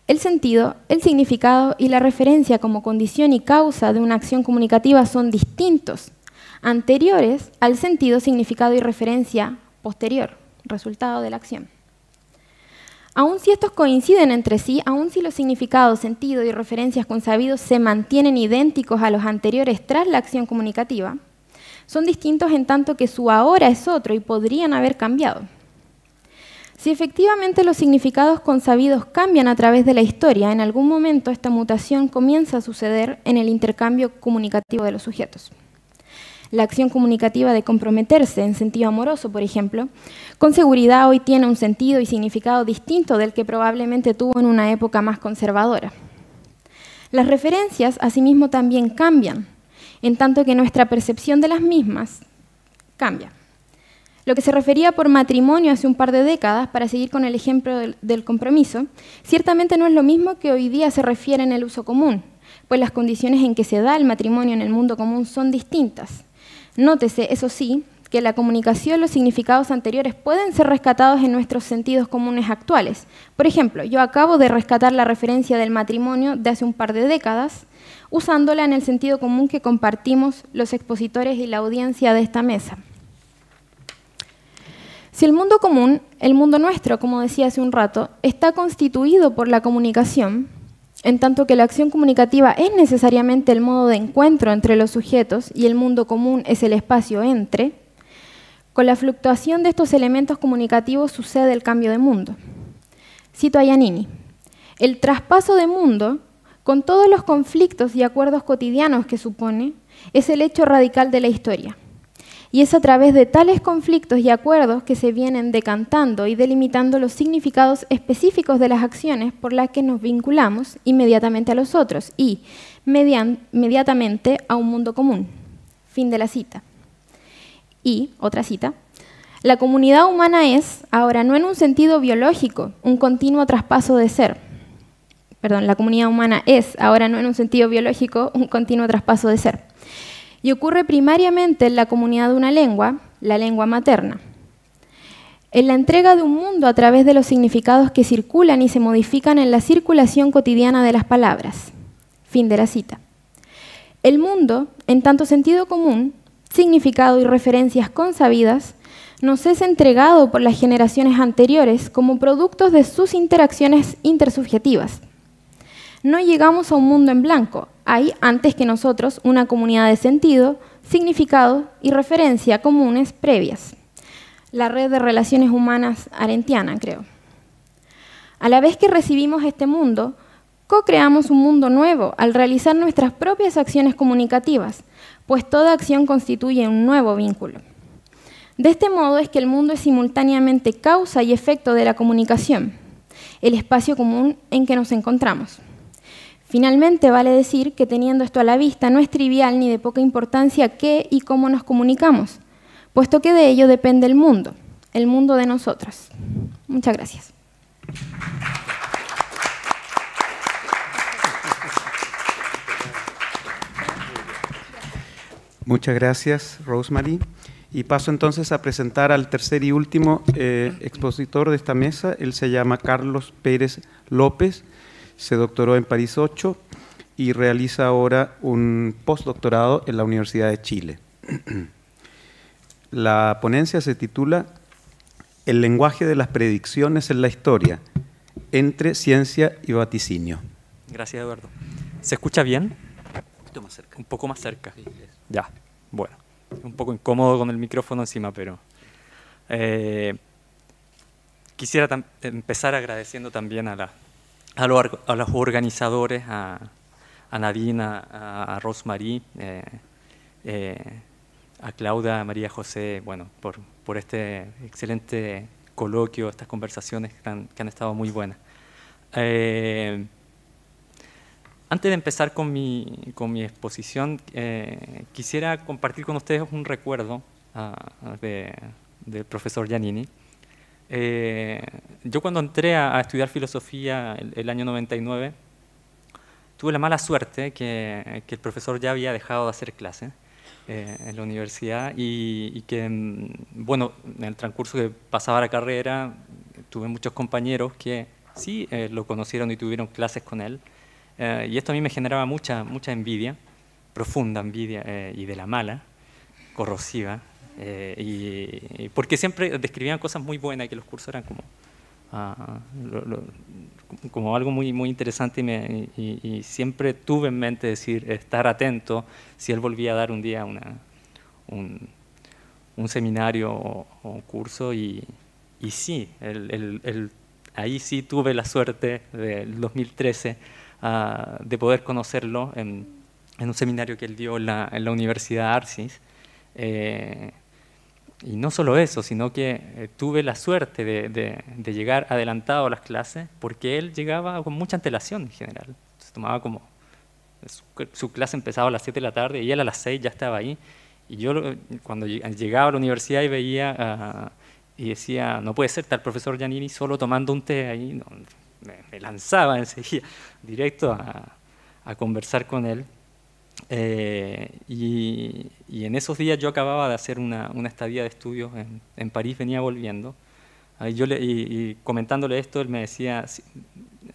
El sentido, el significado y la referencia como condición y causa de una acción comunicativa son distintos, anteriores al sentido, significado y referencia posterior, resultado de la acción. Aun si estos coinciden entre sí, aun si los significados, sentido y referencias consabidos se mantienen idénticos a los anteriores tras la acción comunicativa, son distintos en tanto que su ahora es otro y podrían haber cambiado. Si efectivamente los significados consabidos cambian a través de la historia, en algún momento esta mutación comienza a suceder en el intercambio comunicativo de los sujetos. La acción comunicativa de comprometerse en sentido amoroso, por ejemplo, con seguridad hoy tiene un sentido y significado distinto del que probablemente tuvo en una época más conservadora. Las referencias, asimismo, también cambian, en tanto que nuestra percepción de las mismas cambia. Lo que se refería por matrimonio hace un par de décadas, para seguir con el ejemplo del compromiso, ciertamente no es lo mismo que hoy día se refiere en el uso común, pues las condiciones en que se da el matrimonio en el mundo común son distintas. Nótese, eso sí, que la comunicación, los significados anteriores pueden ser rescatados en nuestros sentidos comunes actuales. Por ejemplo, yo acabo de rescatar la referencia del matrimonio de hace un par de décadas, usándola en el sentido común que compartimos los expositores y la audiencia de esta mesa. Si el mundo común, el mundo nuestro, como decía hace un rato, está constituido por la comunicación, en tanto que la acción comunicativa es necesariamente el modo de encuentro entre los sujetos y el mundo común es el espacio entre, con la fluctuación de estos elementos comunicativos sucede el cambio de mundo. Cito a Giannini: el traspaso de mundo, con todos los conflictos y acuerdos cotidianos que supone, es el hecho radical de la historia. Y es a través de tales conflictos y acuerdos que se vienen decantando y delimitando los significados específicos de las acciones por las que nos vinculamos inmediatamente a los otros y inmediatamente a un mundo común. Fin de la cita. Y, otra cita, la comunidad humana es, ahora no en un sentido biológico, un continuo traspaso de ser. Perdón, la comunidad humana es, ahora no en un sentido biológico, un continuo traspaso de ser. Y ocurre primariamente en la comunidad de una lengua, la lengua materna. En la entrega de un mundo a través de los significados que circulan y se modifican en la circulación cotidiana de las palabras. Fin de la cita. El mundo, en tanto sentido común, significado y referencias consabidas, nos es entregado por las generaciones anteriores como productos de sus interacciones intersubjetivas. No llegamos a un mundo en blanco. Hay, antes que nosotros, una comunidad de sentido, significado y referencia comunes previas. La red de relaciones humanas arentiana, creo. A la vez que recibimos este mundo, co-creamos un mundo nuevo al realizar nuestras propias acciones comunicativas, pues toda acción constituye un nuevo vínculo. De este modo es que el mundo es simultáneamente causa y efecto de la comunicación, el espacio común en que nos encontramos. Finalmente, vale decir que teniendo esto a la vista no es trivial ni de poca importancia qué y cómo nos comunicamos, puesto que de ello depende el mundo de nosotras. Muchas gracias. Muchas gracias, Rosemary. Y paso entonces a presentar al tercer y último expositor de esta mesa. Él se llama Carlos Pérez López. Se doctoró en París 8 y realiza ahora un postdoctorado en la Universidad de Chile. La ponencia se titula El lenguaje de las predicciones en la historia, entre ciencia y vaticinio. Gracias, Eduardo. ¿Se escucha bien? Un poquito más cerca. Un poco más cerca. Sí, ya, bueno. Un poco incómodo con el micrófono encima, pero... quisiera empezar agradeciendo también a los organizadores, a Nadine, a Rosemary, a Claudia, a María José, bueno, por este excelente coloquio, estas conversaciones que han estado muy buenas. Antes de empezar con mi exposición, quisiera compartir con ustedes un recuerdo del profesor Giannini. Yo cuando entré a estudiar filosofía el año 99, tuve la mala suerte que el profesor ya había dejado de hacer clases en la universidad y que, bueno, en el transcurso que pasaba la carrera, tuve muchos compañeros que sí lo conocieron y tuvieron clases con él. Y esto a mí me generaba mucha envidia, profunda envidia y de la mala, corrosiva. Porque siempre describían cosas muy buenas y que los cursos eran como algo muy interesante y siempre tuve en mente decir, estar atento si él volvía a dar un día un seminario o un curso y sí, ahí sí tuve la suerte del 2013 de poder conocerlo en un seminario que él dio en la Universidad Arcis. Y no solo eso, sino que tuve la suerte de llegar adelantado a las clases porque él llegaba con mucha antelación en general. Se tomaba como… Su clase empezaba a las 7 de la tarde y él a las 6 ya estaba ahí. Y yo cuando llegaba a la universidad y veía y decía, no puede ser tal profesor Giannini solo tomando un té ahí, no, me lanzaba enseguida directo a conversar con él. Y en esos días yo acababa de hacer una estadía de estudios en París, venía volviendo y comentándole esto, él me decía,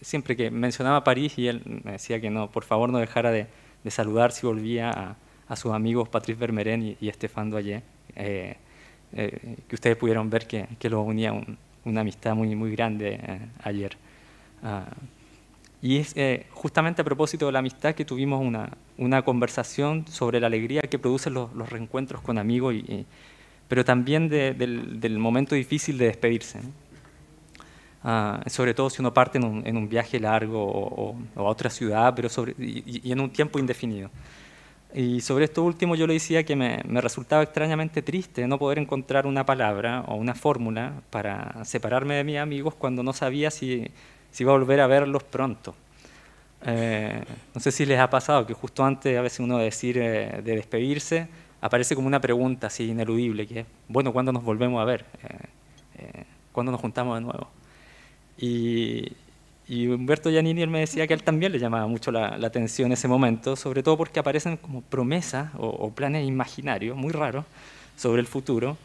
siempre que mencionaba París y él me decía que no, por favor no dejara de saludar si volvía a sus amigos Patrice Vermeerén y Estefando Allé, que ustedes pudieron ver que los unía una amistad muy grande ayer. Y es justamente a propósito de la amistad que tuvimos una conversación sobre la alegría que producen los reencuentros con amigos, pero también del momento difícil de despedirse. sobre todo si uno parte en un viaje largo o a otra ciudad, pero y en un tiempo indefinido. Y sobre esto último yo le decía que me resultaba extrañamente triste no poder encontrar una palabra o una fórmula para separarme de mis amigos cuando no sabía si iba a volver a verlos pronto. No sé si les ha pasado que justo antes a veces uno de despedirse aparece como una pregunta así ineludible que es, bueno, ¿cuándo nos volvemos a ver? ¿Cuándo nos juntamos de nuevo? Y Humberto Giannini, él me decía que a él también le llamaba mucho la atención ese momento, sobre todo porque aparecen como promesas o planes imaginarios muy raros sobre el futuro,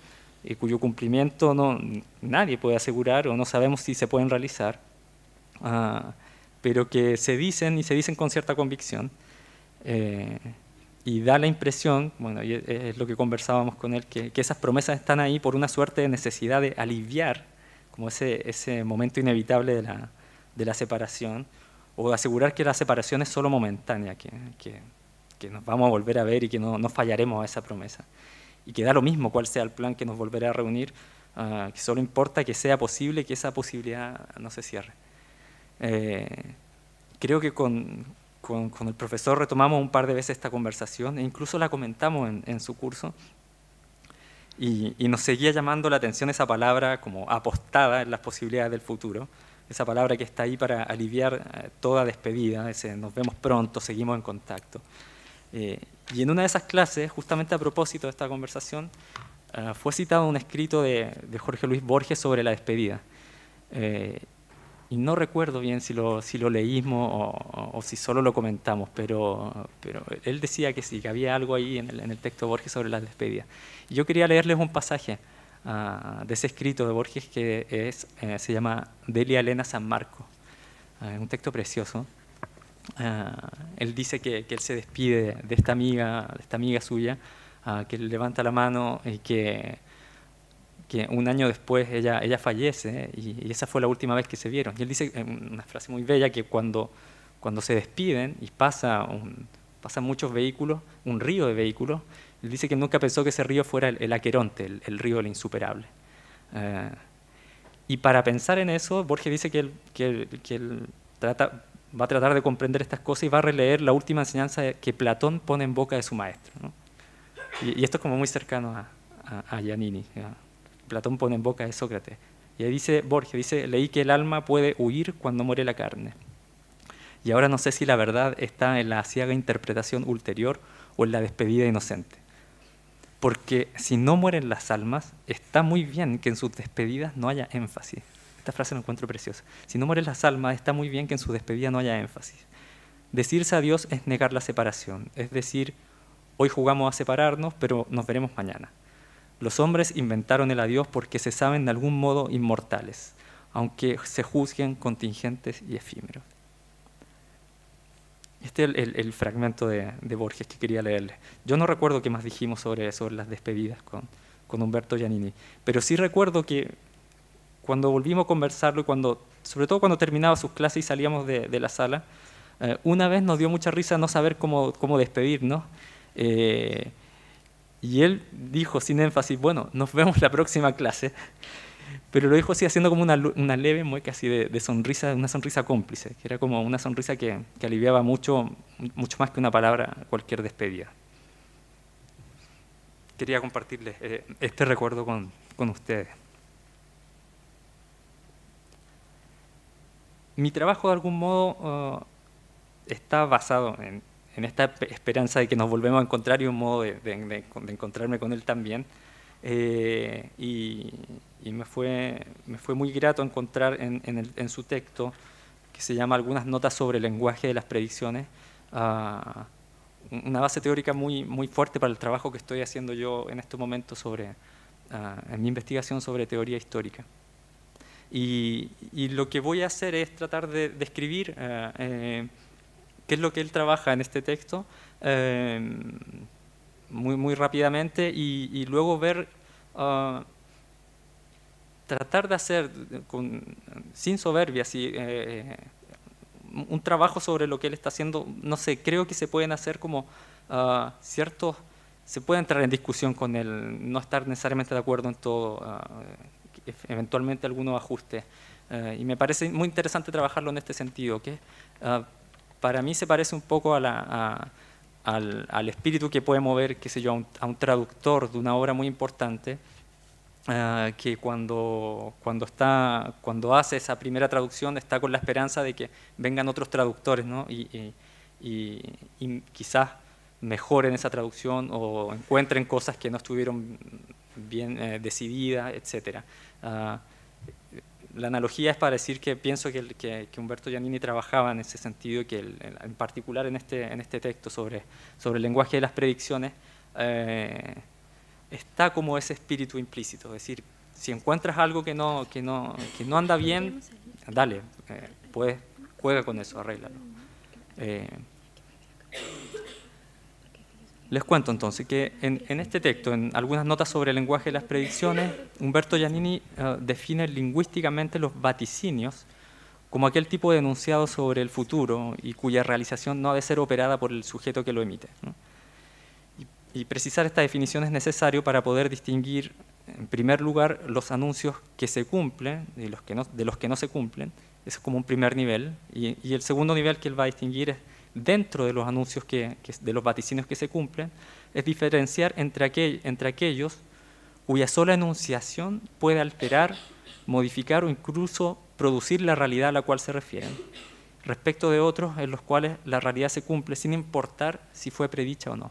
cuyo cumplimiento nadie puede asegurar o no sabemos si se pueden realizar, pero que se dicen y se dicen con cierta convicción. Y da la impresión, bueno, y es lo que conversábamos con él, que esas promesas están ahí por una suerte de necesidad de aliviar como ese momento inevitable de la separación, o asegurar que la separación es solo momentánea, que nos vamos a volver a ver y que no fallaremos a esa promesa. Y que da lo mismo cuál sea el plan que nos volverá a reunir, que solo importa que sea posible que esa posibilidad no se cierre. Creo que con el profesor retomamos un par de veces esta conversación, e incluso la comentamos en su curso, y nos seguía llamando la atención esa palabra como apostada en las posibilidades del futuro, esa palabra que está ahí para aliviar toda despedida, ese nos vemos pronto, seguimos en contacto. Y en una de esas clases, justamente a propósito de esta conversación, fue citado un escrito de Jorge Luis Borges sobre la despedida. Y no recuerdo bien si lo leímos o si solo lo comentamos, pero él decía que sí, que había algo ahí en el texto de Borges sobre la despedida. Y yo quería leerles un pasaje de ese escrito de Borges que se llama Delia Elena San Marco, un texto precioso. Él dice que él se despide de esta amiga suya, que le levanta la mano y que un año después ella fallece, y esa fue la última vez que se vieron. Y él dice una frase muy bella, que cuando se despiden y pasan muchos vehículos, un río de vehículos, él dice que nunca pensó que ese río fuera el Aqueronte, el río del insuperable. Y para pensar en eso, Borges dice que él va a tratar de comprender estas cosas y va a releer la última enseñanza que Platón pone en boca de su maestro, ¿no? Y esto es como muy cercano a Giannini. Platón pone en boca de Sócrates. Y ahí dice Borges, leí que el alma puede huir cuando muere la carne. Y ahora no sé si la verdad está en la aciaga interpretación ulterior o en la despedida inocente. Porque si no mueren las almas, está muy bien que en sus despedidas no haya énfasis. Esta frase la encuentro preciosa. Si no mueren las almas, está muy bien que en sus despedidas no haya énfasis. Decirse adiós es negar la separación. Es decir, hoy jugamos a separarnos, pero nos veremos mañana. Los hombres inventaron el adiós porque se saben de algún modo inmortales, aunque se juzguen contingentes y efímeros. Este es el fragmento de Borges que quería leerle. Yo no recuerdo qué más dijimos sobre las despedidas con Humberto Giannini, pero sí recuerdo que cuando volvimos a conversarlo, y sobre todo cuando terminaba sus clases y salíamos de la sala, una vez nos dio mucha risa no saber cómo despedirnos, y él dijo sin énfasis, bueno, nos vemos la próxima clase, pero lo dijo así haciendo como una leve mueca así de sonrisa, una sonrisa cómplice, que era como una sonrisa que aliviaba mucho más que una palabra cualquier despedida. Quería compartirles este recuerdo con ustedes. Mi trabajo de algún modo está basado en esta esperanza de que nos volvemos a encontrar y un modo de encontrarme con él también. Y me fue muy grato encontrar en su texto, que se llama Algunas notas sobre el lenguaje de las predicciones, una base teórica muy, muy fuerte para el trabajo que estoy haciendo yo en este momento en mi investigación sobre teoría histórica. Y lo que voy a hacer es tratar de describir qué es lo que él trabaja en este texto muy, muy rápidamente, y luego ver... tratar de hacer, sin soberbia, un trabajo sobre lo que él está haciendo. No sé, creo que se pueden hacer como ciertos, se puede entrar en discusión con él, no estar necesariamente de acuerdo en todo, eventualmente algunos ajustes, Y me parece muy interesante trabajarlo en este sentido, que para mí se parece un poco a al espíritu que puede mover, qué sé yo, a un traductor de una obra muy importante, que cuando hace esa primera traducción está con la esperanza de que vengan otros traductores, ¿no? Y quizás mejoren esa traducción o encuentren cosas que no estuvieron bien decididas, etc. La analogía es para decir que pienso que Humberto Giannini trabajaba en ese sentido, que en particular en este texto sobre el lenguaje de las predicciones está como ese espíritu implícito, es decir, si encuentras algo que no anda bien, dale, puedes, juega con eso, arréglalo. Les cuento entonces que en este texto, en algunas notas sobre el lenguaje de las predicciones, Humberto Giannini define lingüísticamente los vaticinios como aquel tipo de enunciado sobre el futuro y cuya realización no ha de ser operada por el sujeto que lo emite, ¿no? Y precisar esta definición es necesario para poder distinguir, en primer lugar, los anuncios que se cumplen y de los que no se cumplen. Eso es como un primer nivel. Y el segundo nivel que él va a distinguir es, dentro de los anuncios de los vaticinios que se cumplen, es diferenciar entre aquellos cuya sola enunciación puede alterar, modificar o incluso producir la realidad a la cual se refieren, respecto de otros en los cuales la realidad se cumple sin importar si fue predicha o no.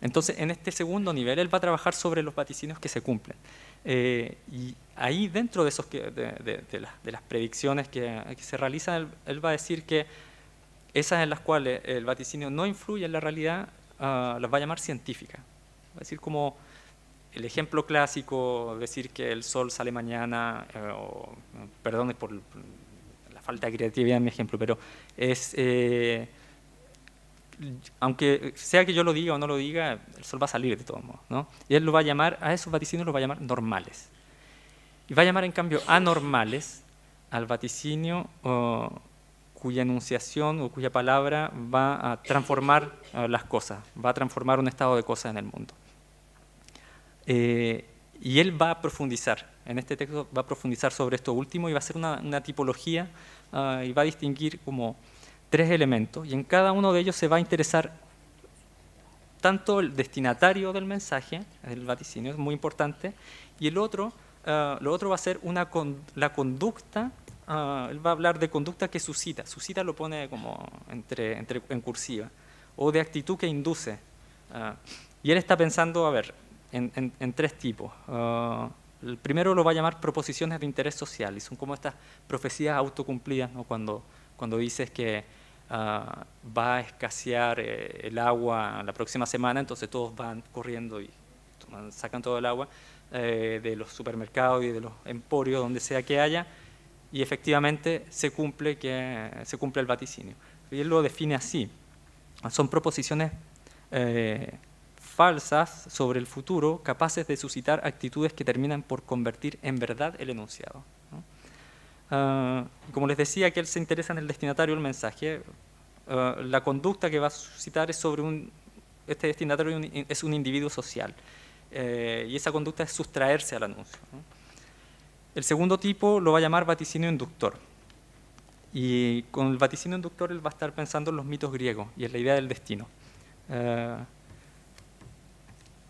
Entonces, en este segundo nivel, él va a trabajar sobre los vaticinios que se cumplen. Y ahí, dentro de esos de las predicciones que se realizan, él va a decir que esas en las cuales el vaticinio no influye en la realidad, las va a llamar científicas. Va a decir como el ejemplo clásico, decir que el sol sale mañana, o, perdón por la falta de creatividad en mi ejemplo, pero es, aunque sea que yo lo diga o no lo diga, el sol va a salir de todos modos, ¿no? Y él lo va a llamar, a esos vaticinios los va a llamar normales. Y va a llamar en cambio anormales al vaticinio cuya enunciación o cuya palabra va a transformar las cosas, va a transformar un estado de cosas en el mundo. Y él va a profundizar, en este texto va a profundizar sobre esto último y va a hacer una tipología y va a distinguir como tres elementos, y en cada uno de ellos se va a interesar tanto el destinatario del mensaje, el vaticinio, es muy importante, y el otro, lo otro va a ser la conducta, él va a hablar de conducta que suscita, suscita lo pone como en cursiva, o de actitud que induce. Y él está pensando, a ver, en tres tipos. El primero lo va a llamar proposiciones de interés social, y son como estas profecías autocumplidas, ¿no? Cuando dices que va a escasear el agua la próxima semana, entonces todos van corriendo y sacan todo el agua de los supermercados y de los emporios, donde sea que haya, y efectivamente se cumple el vaticinio. Y él lo define así. Son proposiciones falsas sobre el futuro, capaces de suscitar actitudes que terminan por convertir en verdad el enunciado, ¿no? Como les decía, que él se interesa en el destinatario del mensaje. La conducta que va a suscitar es sobre este destinatario es un individuo social. Y esa conducta es sustraerse al anuncio, ¿no? El segundo tipo lo va a llamar vaticinio inductor. Y con el vaticinio inductor él va a estar pensando en los mitos griegos y en la idea del destino.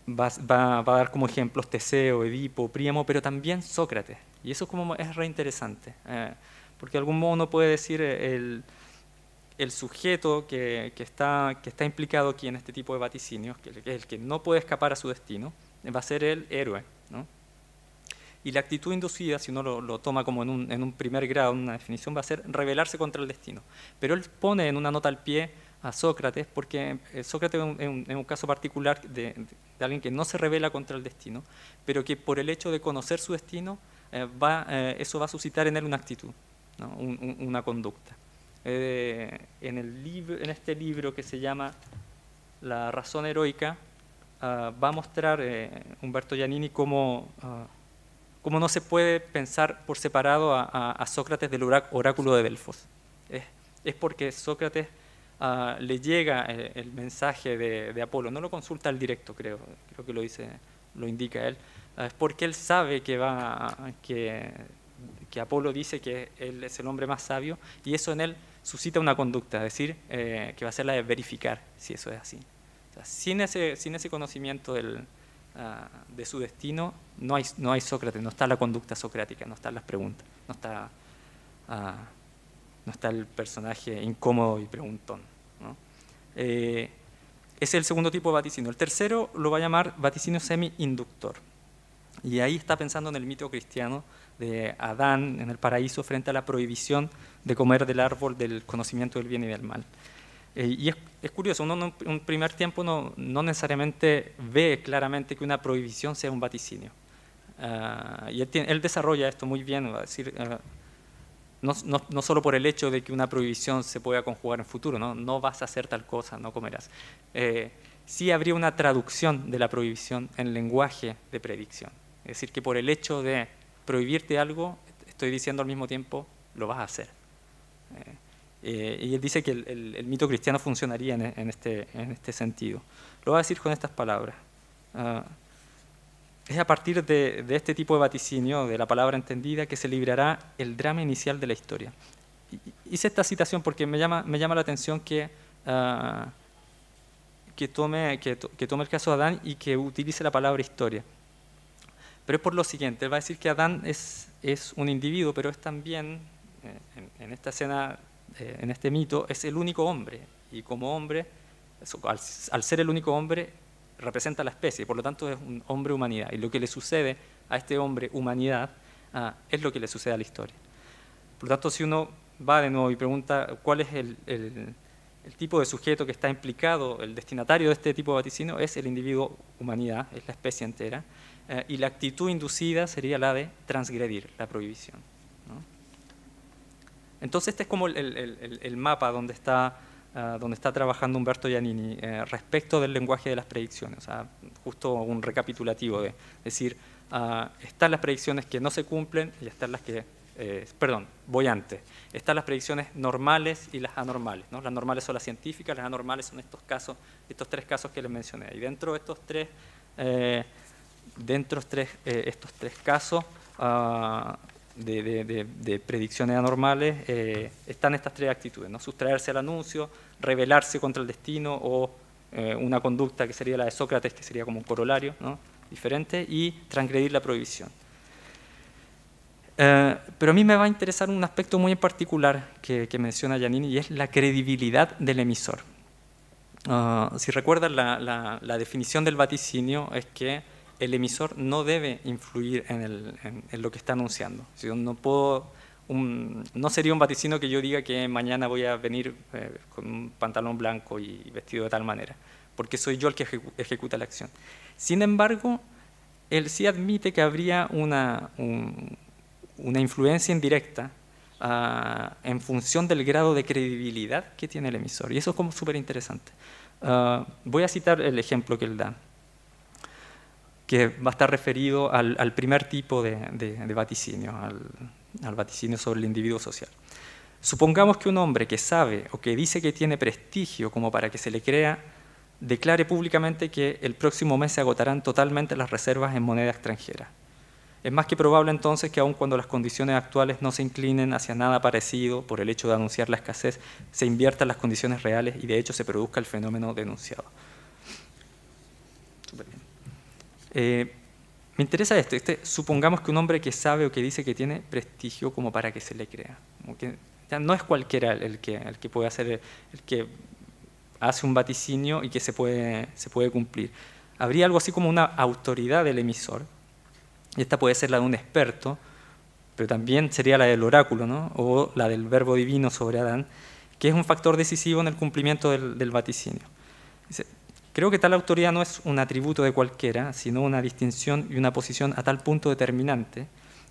Va a dar como ejemplos Teseo, Edipo, Príamo, pero también Sócrates. Y eso como es reinteresante, porque de algún modo uno puede decir el sujeto que está implicado aquí en este tipo de vaticinios, que es el que no puede escapar a su destino, va a ser el héroe, ¿no? Y la actitud inducida, si uno lo toma como en un primer grado, en una definición, va a ser rebelarse contra el destino. Pero él pone en una nota al pie a Sócrates, porque Sócrates es un caso particular de alguien que no se rebela contra el destino, pero que por el hecho de conocer su destino, eso va a suscitar en él una actitud, ¿no? Una conducta. En este libro que se llama La razón heroica, va a mostrar Humberto Giannini cómo no se puede pensar por separado a Sócrates del oráculo de Delfos. Es porque Sócrates le llega el mensaje de Apolo, no lo consulta al directo, creo que lo dice lo indica él, es porque él sabe que que Apolo dice que él es el hombre más sabio, y eso en él suscita una conducta, es decir, que va a ser la de verificar si eso es así. O sea, sin ese conocimiento de su destino, no hay Sócrates, no está la conducta socrática, no están las preguntas, no está el personaje incómodo y preguntón, ¿no? Ese es el segundo tipo de vaticinio. El tercero lo va a llamar vaticinio semi-inductor. Y ahí está pensando en el mito cristiano de Adán en el paraíso frente a la prohibición de comer del árbol del conocimiento del bien y del mal. Y es curioso, uno en un primer tiempo no necesariamente ve claramente que una prohibición sea un vaticinio. Y él desarrolla esto muy bien, va a decir, no solo por el hecho de que una prohibición se pueda conjugar en futuro, no vas a hacer tal cosa, no comerás. Sí habría una traducción de la prohibición en lenguaje de predicción. Es decir, que por el hecho de prohibirte algo, estoy diciendo al mismo tiempo, lo vas a hacer. Y él dice que el mito cristiano funcionaría en este sentido. Lo va a decir con estas palabras. Es a partir de este tipo de vaticinio, de la palabra entendida, que se librará el drama inicial de la historia. Hice esta citación porque me llama la atención que tome el caso de Adán y que utilice la palabra historia. Pero es por lo siguiente, él va a decir que Adán es un individuo, pero es también, en esta escena, en este mito, es el único hombre, y como hombre, al ser el único hombre, representa a la especie, por lo tanto es un hombre humanidad, y lo que le sucede a este hombre humanidad es lo que le sucede a la historia. Por lo tanto, si uno va de nuevo y pregunta cuál es el tipo de sujeto que está implicado, el destinatario de este tipo de vaticino, es el individuo humanidad, es la especie entera, y la actitud inducida sería la de transgredir la prohibición, ¿no? Entonces este es como el mapa donde está trabajando Humberto Giannini respecto del lenguaje de las predicciones. O sea, justo un recapitulativo de decir, están las predicciones que no se cumplen y están las que, están las predicciones normales y las anormales, ¿no? Las normales son las científicas, las anormales son estos tres casos que les mencioné. Y dentro de estos tres casos, de predicciones anormales, están estas tres actitudes, ¿no? Sustraerse al anuncio, rebelarse contra el destino o una conducta que sería la de Sócrates, que sería como un corolario, ¿no? Diferente, y transgredir la prohibición. Pero a mí me va a interesar un aspecto muy en particular que menciona Giannini, y es la credibilidad del emisor. Si recuerdan, la definición del vaticinio es que el emisor no debe influir en lo que está anunciando. Si yo no sería un vaticino que yo diga que mañana voy a venir con un pantalón blanco y vestido de tal manera, porque soy yo el que ejecuta la acción. Sin embargo, él sí admite que habría una influencia indirecta en función del grado de credibilidad que tiene el emisor. Y eso es como súper interesante. Voy a citar el ejemplo que él da, que va a estar referido al primer tipo de vaticinio, al vaticinio sobre el individuo social. Supongamos que un hombre que sabe o que dice que tiene prestigio como para que se le crea, declare públicamente que el próximo mes se agotarán totalmente las reservas en moneda extranjera. Es más que probable entonces que aun cuando las condiciones actuales no se inclinen hacia nada parecido por el hecho de anunciar la escasez, se inviertan las condiciones reales y de hecho se produzca el fenómeno denunciado. Súper bien. Me interesa supongamos que un hombre que sabe o que dice que tiene prestigio como para que se le crea. Como que, ya no es cualquiera el que puede hacer, el que hace un vaticinio y que se puede cumplir. Habría algo así como una autoridad del emisor, y esta puede ser la de un experto, pero también sería la del oráculo, ¿no? O la del verbo divino sobre Adán, que es un factor decisivo en el cumplimiento del vaticinio. Dice: creo que tal autoridad no es un atributo de cualquiera, sino una distinción y una posición a tal punto determinante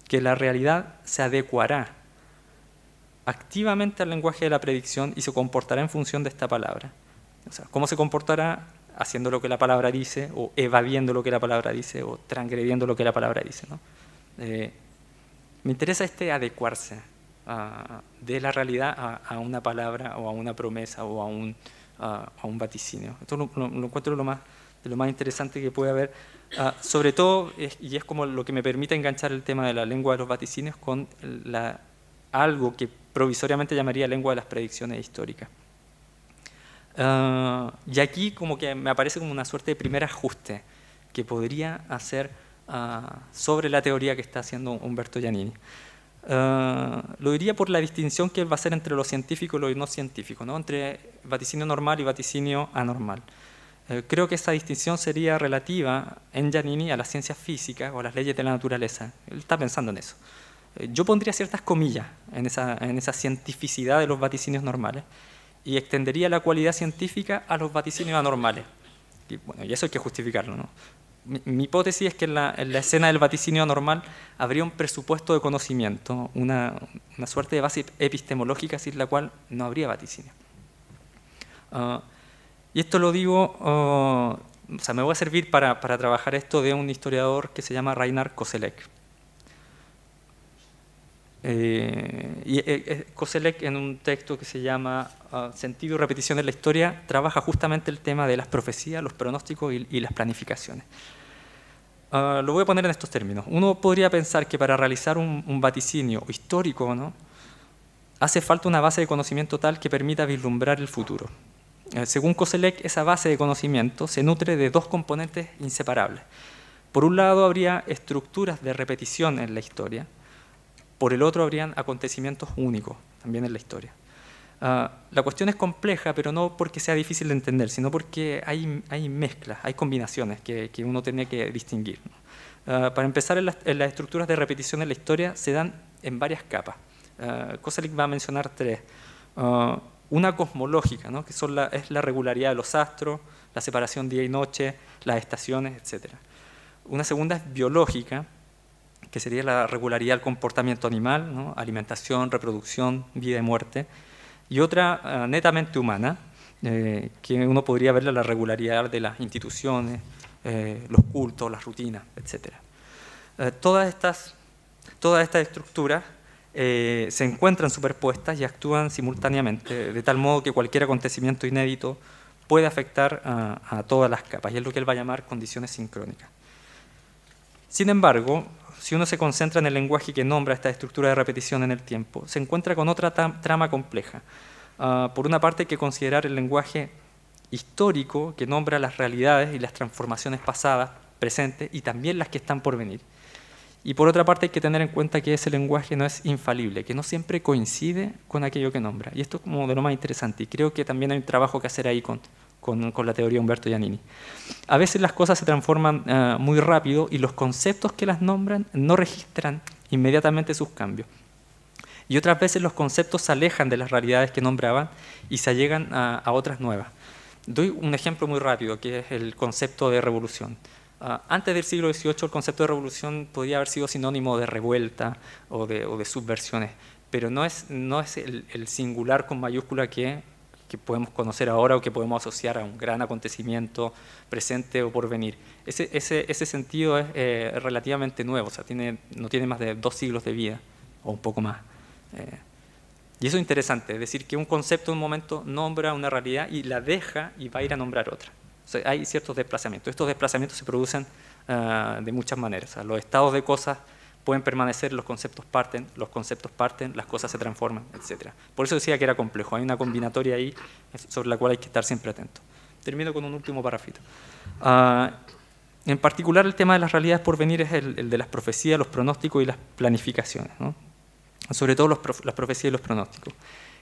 que la realidad se adecuará activamente al lenguaje de la predicción y se comportará en función de esta palabra. O sea, ¿cómo se comportará? Haciendo lo que la palabra dice, o evadiendo lo que la palabra dice, o transgrediendo lo que la palabra dice, ¿no? Me interesa adecuarse de la realidad a una palabra o a una promesa o a un vaticinio. Esto lo encuentro de lo más interesante que puede haber Sobre todo, y es como lo que me permite enganchar el tema de la lengua de los vaticinios con algo que provisoriamente llamaría lengua de las predicciones históricas. Y aquí como que me aparece como una suerte de primer ajuste que podría hacer sobre la teoría que está haciendo Humberto Giannini. Lo diría por la distinción que va a hacer entre lo científico y lo no científico, ¿no? Entre vaticinio normal y vaticinio anormal. Creo que esa distinción sería relativa en Giannini a las ciencias físicas o a las leyes de la naturaleza. Él está pensando en eso. Yo pondría ciertas comillas en esa cientificidad de los vaticinios normales y extendería la cualidad científica a los vaticinios anormales. Y, bueno, y eso hay que justificarlo, ¿no? Mi hipótesis es que en la escena del vaticinio anormal habría un presupuesto de conocimiento, una suerte de base epistemológica sin la cual no habría vaticinio. Y esto lo digo, o sea, me voy a servir para trabajar esto de un historiador que se llama Reinhart Koselleck. Koselleck, en un texto que se llama Sentido y repetición de la historia, trabaja justamente el tema de las profecías, los pronósticos y las planificaciones. Lo voy a poner en estos términos. Uno podría pensar que para realizar un vaticinio histórico, ¿no?, hace falta una base de conocimiento tal que permita vislumbrar el futuro. Según Koselleck, esa base de conocimiento se nutre de dos componentes inseparables. Por un lado habría estructuras de repetición en la historia. Por el otro habrían acontecimientos únicos también en la historia. La cuestión es compleja, pero no porque sea difícil de entender, sino porque hay mezclas, hay combinaciones que uno tiene que distinguir, ¿no? Para empezar, en las estructuras de repetición en la historia se dan en varias capas. Koselleck va a mencionar tres. Una cosmológica, ¿no?, que es la regularidad de los astros, la separación día y noche, las estaciones, etc. Una segunda es biológica, que sería la regularidad del comportamiento animal, ¿no?, alimentación, reproducción, vida y muerte, y otra netamente humana, que uno podría verla la regularidad de las instituciones, los cultos, las rutinas, etc. Todas estas estructuras se encuentran superpuestas y actúan simultáneamente, de tal modo que cualquier acontecimiento inédito puede afectar a todas las capas, y es lo que él va a llamar condiciones sincrónicas. Sin embargo, si uno se concentra en el lenguaje que nombra esta estructura de repetición en el tiempo, se encuentra con otra trama compleja. Por una parte hay que considerar el lenguaje histórico que nombra las realidades y las transformaciones pasadas, presentes y también las que están por venir. Y por otra parte hay que tener en cuenta que ese lenguaje no es infalible, que no siempre coincide con aquello que nombra. Y esto es como de lo más interesante, y creo que también hay un trabajo que hacer ahí con la teoría de Humberto Giannini. A veces las cosas se transforman muy rápido y los conceptos que las nombran no registran inmediatamente sus cambios. Y otras veces los conceptos se alejan de las realidades que nombraban y se allegan a otras nuevas. Doy un ejemplo muy rápido, que es el concepto de revolución. Antes del siglo XVIII el concepto de revolución podía haber sido sinónimo de revuelta o de subversiones, pero no es el singular con mayúscula que podemos conocer ahora o que podemos asociar a un gran acontecimiento presente o por venir. Ese sentido es relativamente nuevo, o sea, no tiene más de 2 siglos de vida, o un poco más. Y eso es interesante, es decir, que un concepto en un momento nombra una realidad y la deja y va a ir a nombrar otra. O sea, hay ciertos desplazamientos. Estos desplazamientos se producen de muchas maneras. O sea, los estados de cosas pueden permanecer, los conceptos parten, las cosas se transforman, etc. Por eso decía que era complejo, hay una combinatoria ahí sobre la cual hay que estar siempre atento. Termino con un último parrafito. En particular el tema de las realidades por venir es el de las profecías, los pronósticos y las planificaciones, ¿no? Sobre todo las profecías y los pronósticos.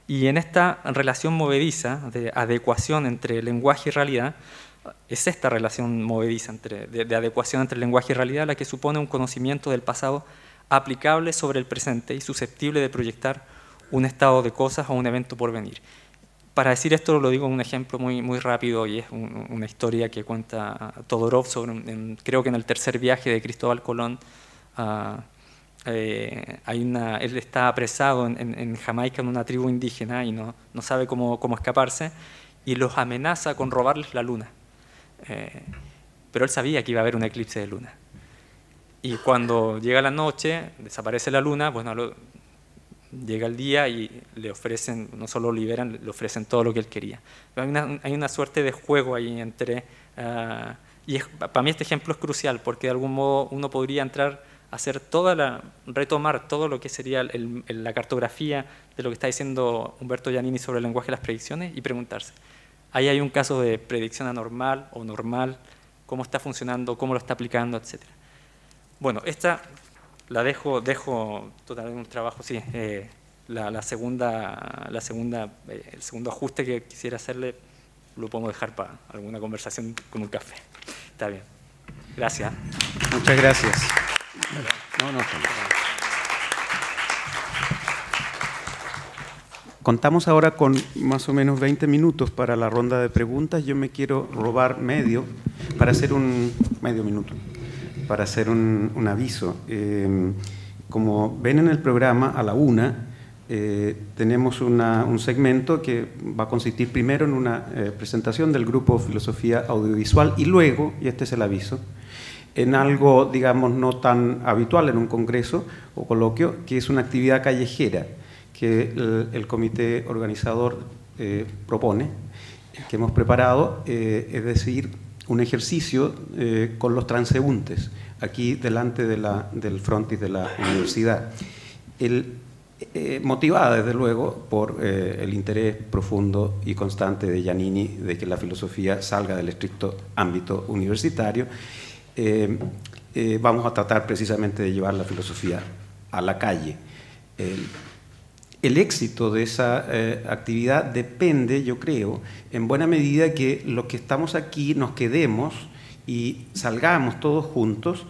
Y en esta relación movediza de adecuación entre lenguaje y realidad, es esta relación movediza de adecuación entre lenguaje y realidad la que supone un conocimiento del pasado aplicable sobre el presente y susceptible de proyectar un estado de cosas o un evento por venir. Para decir esto lo digo en un ejemplo muy, muy rápido, y es una historia que cuenta Todorov sobre, creo que en el tercer viaje de Cristóbal Colón. Él está apresado en Jamaica en una tribu indígena y no sabe cómo escaparse, y los amenaza con robarles la luna. Pero él sabía que iba a haber un eclipse de luna. Y cuando llega la noche, desaparece la luna, bueno, llega el día y le ofrecen, no solo lo liberan, le ofrecen todo lo que él quería. Pero hay una suerte de juego ahí entre Y es, para mí este ejemplo es crucial, porque de algún modo uno podría entrar a hacer toda la, retomar todo lo que sería la cartografía de lo que está diciendo Humberto Giannini sobre el lenguaje de las predicciones y preguntarse, ahí hay un caso de predicción anormal o normal, cómo está funcionando, cómo lo está aplicando, etc. Bueno, esta la dejo totalmente un trabajo, sí, el segundo ajuste que quisiera hacerle lo podemos dejar para alguna conversación con un café. Está bien. Gracias. Muchas gracias. No. Contamos ahora con más o menos 20 minutos para la ronda de preguntas. Yo me quiero robar medio minuto para hacer un aviso. Como ven en el programa, a la 1:00 tenemos un segmento que va a consistir primero en una presentación del grupo Filosofía Audiovisual y luego, y este es el aviso, en algo, digamos, no tan habitual en un congreso o coloquio, que es una actividad callejera que el comité organizador propone, que hemos preparado, es decir, un ejercicio con los transeúntes, aquí delante de del frontis de la universidad. Motivada, desde luego, por el interés profundo y constante de Giannini de que la filosofía salga del estricto ámbito universitario, vamos a tratar precisamente de llevar la filosofía a la calle. El éxito de esa actividad depende, yo creo, en buena medida que los que estamos aquí nos quedemos y salgamos todos juntos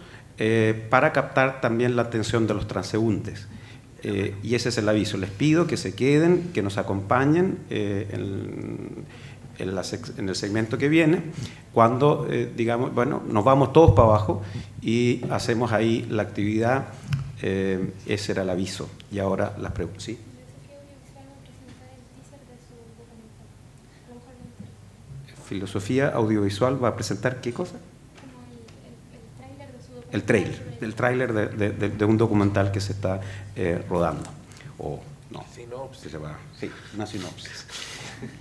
para captar también la atención de los transeúntes. Y ese es el aviso. Les pido que se queden, que nos acompañen en el segmento que viene, cuando, digamos, bueno, nos vamos todos para abajo y hacemos ahí la actividad. Ese era el aviso. Y ahora las preguntas. ¿Sí? Filosofía Audiovisual va a presentar ¿qué cosa? El tráiler, el tráiler de un documental que se está rodando. O no. Sinopsis. Sí, una sinopsis.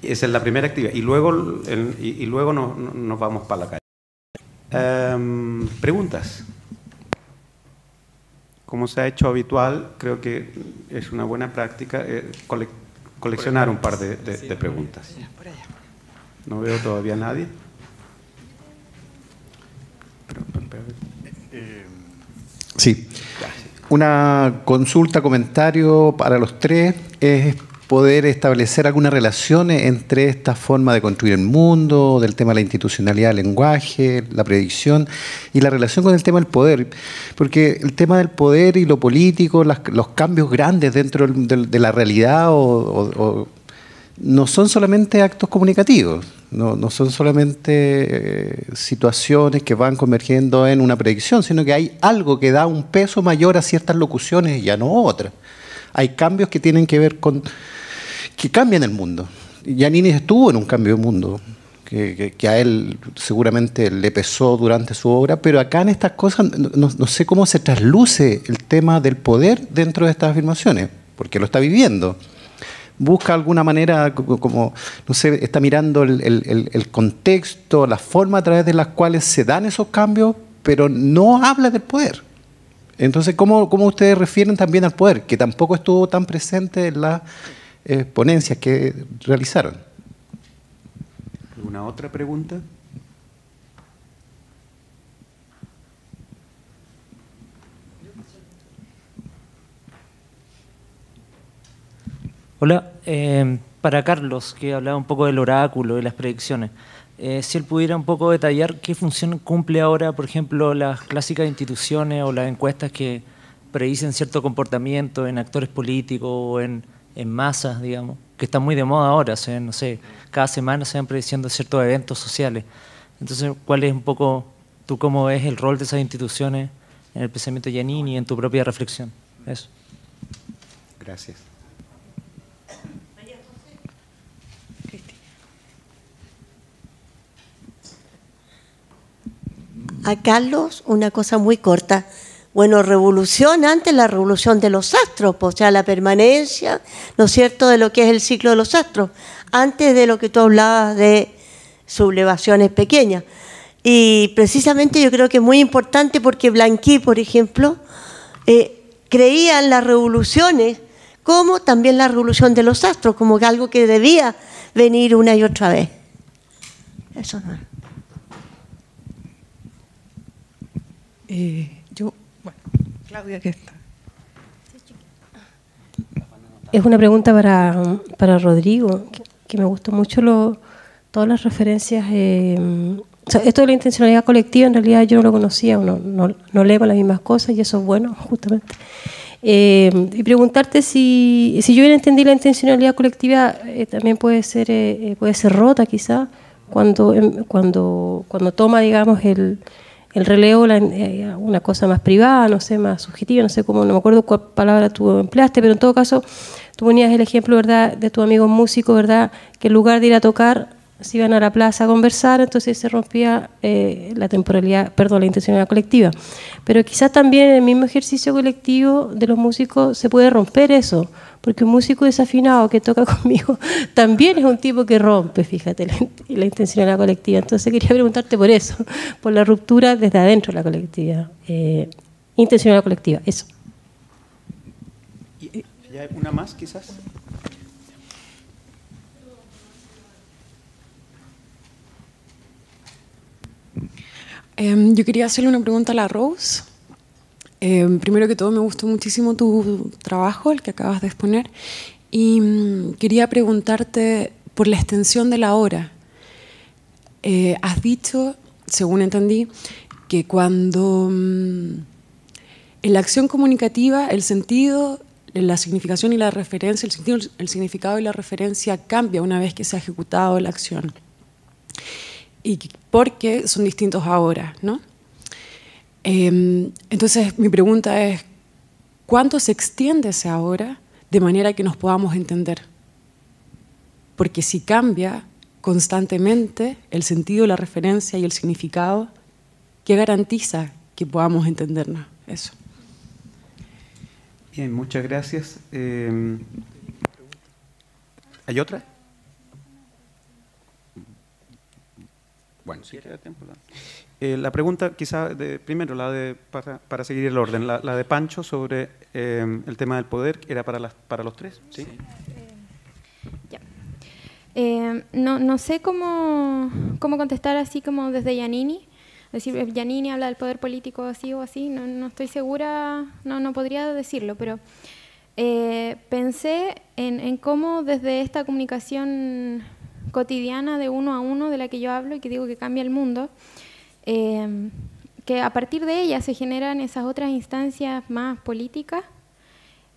Esa es la primera actividad. Y luego, nos vamos para la calle. ¿Preguntas? Como se ha hecho habitual, creo que es una buena práctica coleccionar un par de preguntas. No veo todavía a nadie. Sí. Una consulta, comentario para los tres es poder establecer alguna relación entre esta forma de construir el mundo, del tema de la institucionalidad del lenguaje, la predicción y la relación con el tema del poder. Porque el tema del poder y lo político, los cambios grandes dentro de la realidad no son solamente actos comunicativos, no son solamente situaciones que van convergiendo en una predicción, sino que hay algo que da un peso mayor a ciertas locuciones y ya no a otras. Hay cambios que tienen que ver con... que cambian el mundo. Giannini estuvo en un cambio de mundo, que a él seguramente le pesó durante su obra, pero acá en estas cosas no sé cómo se trasluce el tema del poder dentro de estas afirmaciones, porque lo está viviendo. Busca alguna manera, como, no sé, está mirando el contexto, la forma a través de las cuales se dan esos cambios, pero no habla del poder. Entonces, ¿cómo ustedes refieren también al poder, que tampoco estuvo tan presente en las ponencias que realizaron? ¿Alguna otra pregunta? Hola, para Carlos, que hablaba un poco del oráculo y las predicciones, si él pudiera un poco detallar qué función cumple ahora, por ejemplo, las clásicas instituciones o las encuestas que predicen cierto comportamiento en actores políticos o en masas, digamos, que están muy de moda ahora, no sé, cada semana se van prediciendo ciertos eventos sociales. Entonces, ¿cuál es un poco, tú cómo ves el rol de esas instituciones en el pensamiento de Giannini y en tu propia reflexión? Eso. Gracias. A Carlos, una cosa muy corta. Bueno, revolución antes, la revolución de los astros, o sea, la permanencia, ¿no es cierto?, de lo que es el ciclo de los astros, antes de lo que tú hablabas de sublevaciones pequeñas. Y precisamente yo creo que es muy importante porque Blanqui, por ejemplo, creía en las revoluciones como también la revolución de los astros, como que algo que debía venir una y otra vez. Eso no. Bueno, Claudia, ¿qué está? Es una pregunta para Rodrigo, que me gustó mucho todas las referencias. O sea, esto de la intencionalidad colectiva en realidad yo no lo conocía, no leemos las mismas cosas y eso es bueno, justamente. Y preguntarte si yo bien entendí la intencionalidad colectiva, también puede ser rota quizá, cuando toma, digamos, el relevo una cosa más privada, no sé, más subjetiva, no sé cómo, no me acuerdo cuál palabra tú empleaste, pero en todo caso tú ponías el ejemplo, ¿verdad?, de tu amigo músico, ¿verdad?, que en lugar de ir a tocar se iban a la plaza a conversar, entonces se rompía la intencionalidad colectiva. Pero quizás también en el mismo ejercicio colectivo de los músicos se puede romper eso, porque un músico desafinado que toca conmigo también es un tipo que rompe, fíjate, la intencionalidad colectiva. Entonces quería preguntarte por eso, por la ruptura desde adentro de la colectividad, intencionalidad colectiva, eso. ¿Ya hay una más quizás? Yo quería hacerle una pregunta a la Rose. Primero que todo, me gustó muchísimo tu trabajo, el que acabas de exponer, y quería preguntarte por la extensión de la obra. Has dicho, según entendí, que cuando en la acción comunicativa el sentido, la significación y la referencia, el significado y la referencia cambia una vez que se ha ejecutado la acción. Y porque son distintos ahora, ¿no? Entonces, mi pregunta es, ¿cuánto se extiende ese ahora de manera que nos podamos entender? Porque si cambia constantemente el sentido, la referencia y el significado, ¿qué garantiza que podamos entendernos? Eso. Bien, muchas gracias. ¿Hay otra? Bueno, si queda tiempo. La pregunta, quizá primero, para seguir el orden, la de Pancho sobre el tema del poder, ¿era para los tres? Sí. Ya. No sé cómo contestar así como desde Giannini. Es decir, Giannini habla del poder político así o así, no estoy segura, no podría decirlo, pero pensé en cómo desde esta comunicación cotidiana de uno a uno de la que yo hablo y que digo que cambia el mundo, que a partir de ella se generan esas otras instancias más políticas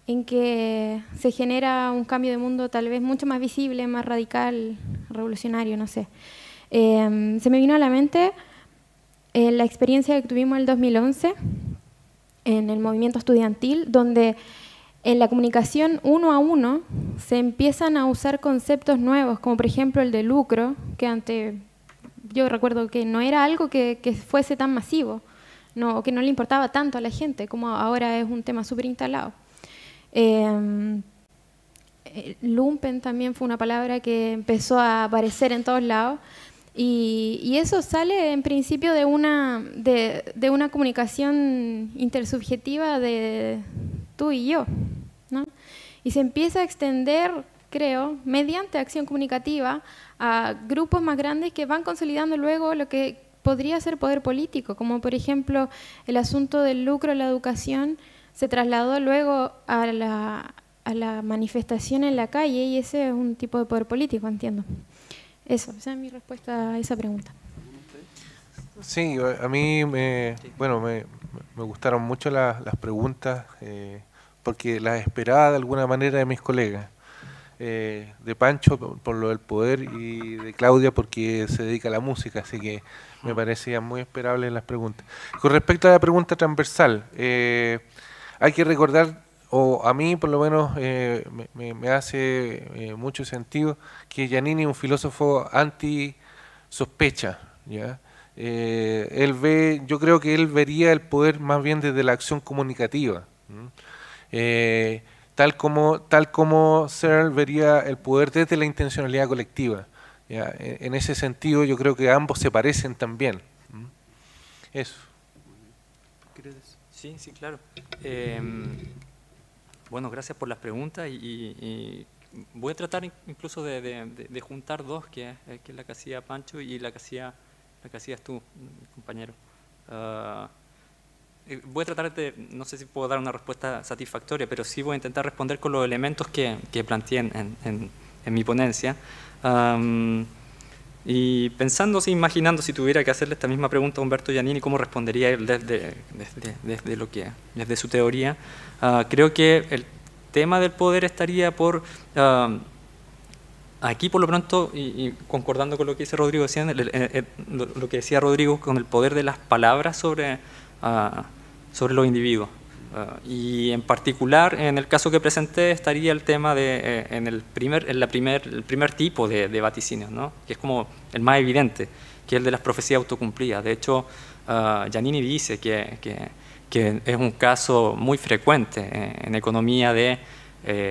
en que se genera un cambio de mundo tal vez mucho más visible, más radical, revolucionario, no sé. Se me vino a la mente la experiencia que tuvimos el 2011 en el movimiento estudiantil, donde en la comunicación uno a uno se empiezan a usar conceptos nuevos, como por ejemplo el de lucro, que antes yo recuerdo que no era algo que fuese tan masivo, o que no le importaba tanto a la gente, como ahora es un tema súper instalado. Lumpen también fue una palabra que empezó a aparecer en todos lados, y eso sale en principio de una comunicación intersubjetiva de tú y yo, ¿no? Y se empieza a extender, creo, mediante acción comunicativa a grupos más grandes que van consolidando luego lo que podría ser poder político, como por ejemplo el asunto del lucro en la educación se trasladó luego a la manifestación en la calle, y ese es un tipo de poder político, entiendo. Eso, esa es mi respuesta a esa pregunta. Sí, a mí me gustaron mucho las preguntas porque las esperaba de alguna manera de mis colegas, de Pancho por lo del poder y de Claudia porque se dedica a la música, así que me parecían muy esperables las preguntas. Con respecto a la pregunta transversal, hay que recordar, o a mí por lo menos me hace mucho sentido, que Giannini es un filósofo anti-sospecha, ¿ya? Yo creo que él vería el poder más bien desde la acción comunicativa, tal como Searle vería el poder desde la intencionalidad colectiva, ¿ya? En ese sentido yo creo que ambos se parecen también, Eso. Sí, sí, claro. Bueno, gracias por las preguntas y voy a tratar incluso de juntar dos, que es la que hacía Pancho y la que hacías tú, compañero. Voy a tratar de, no sé si puedo dar una respuesta satisfactoria, pero sí voy a intentar responder con los elementos que planteé en mi ponencia. Y pensando, imaginando, si tuviera que hacerle esta misma pregunta a Humberto Giannini, ¿cómo respondería él desde su teoría? Creo que el tema del poder estaría por, aquí por lo pronto, y concordando con lo que dice Rodrigo, lo que decía Rodrigo con el poder de las palabras sobre los individuos. Y en particular, en el caso que presenté, estaría el tema de el primer tipo de vaticinios, ¿no? Que es como el más evidente, que es el de las profecías autocumplidas. De hecho, Giannini dice que es un caso muy frecuente en economía de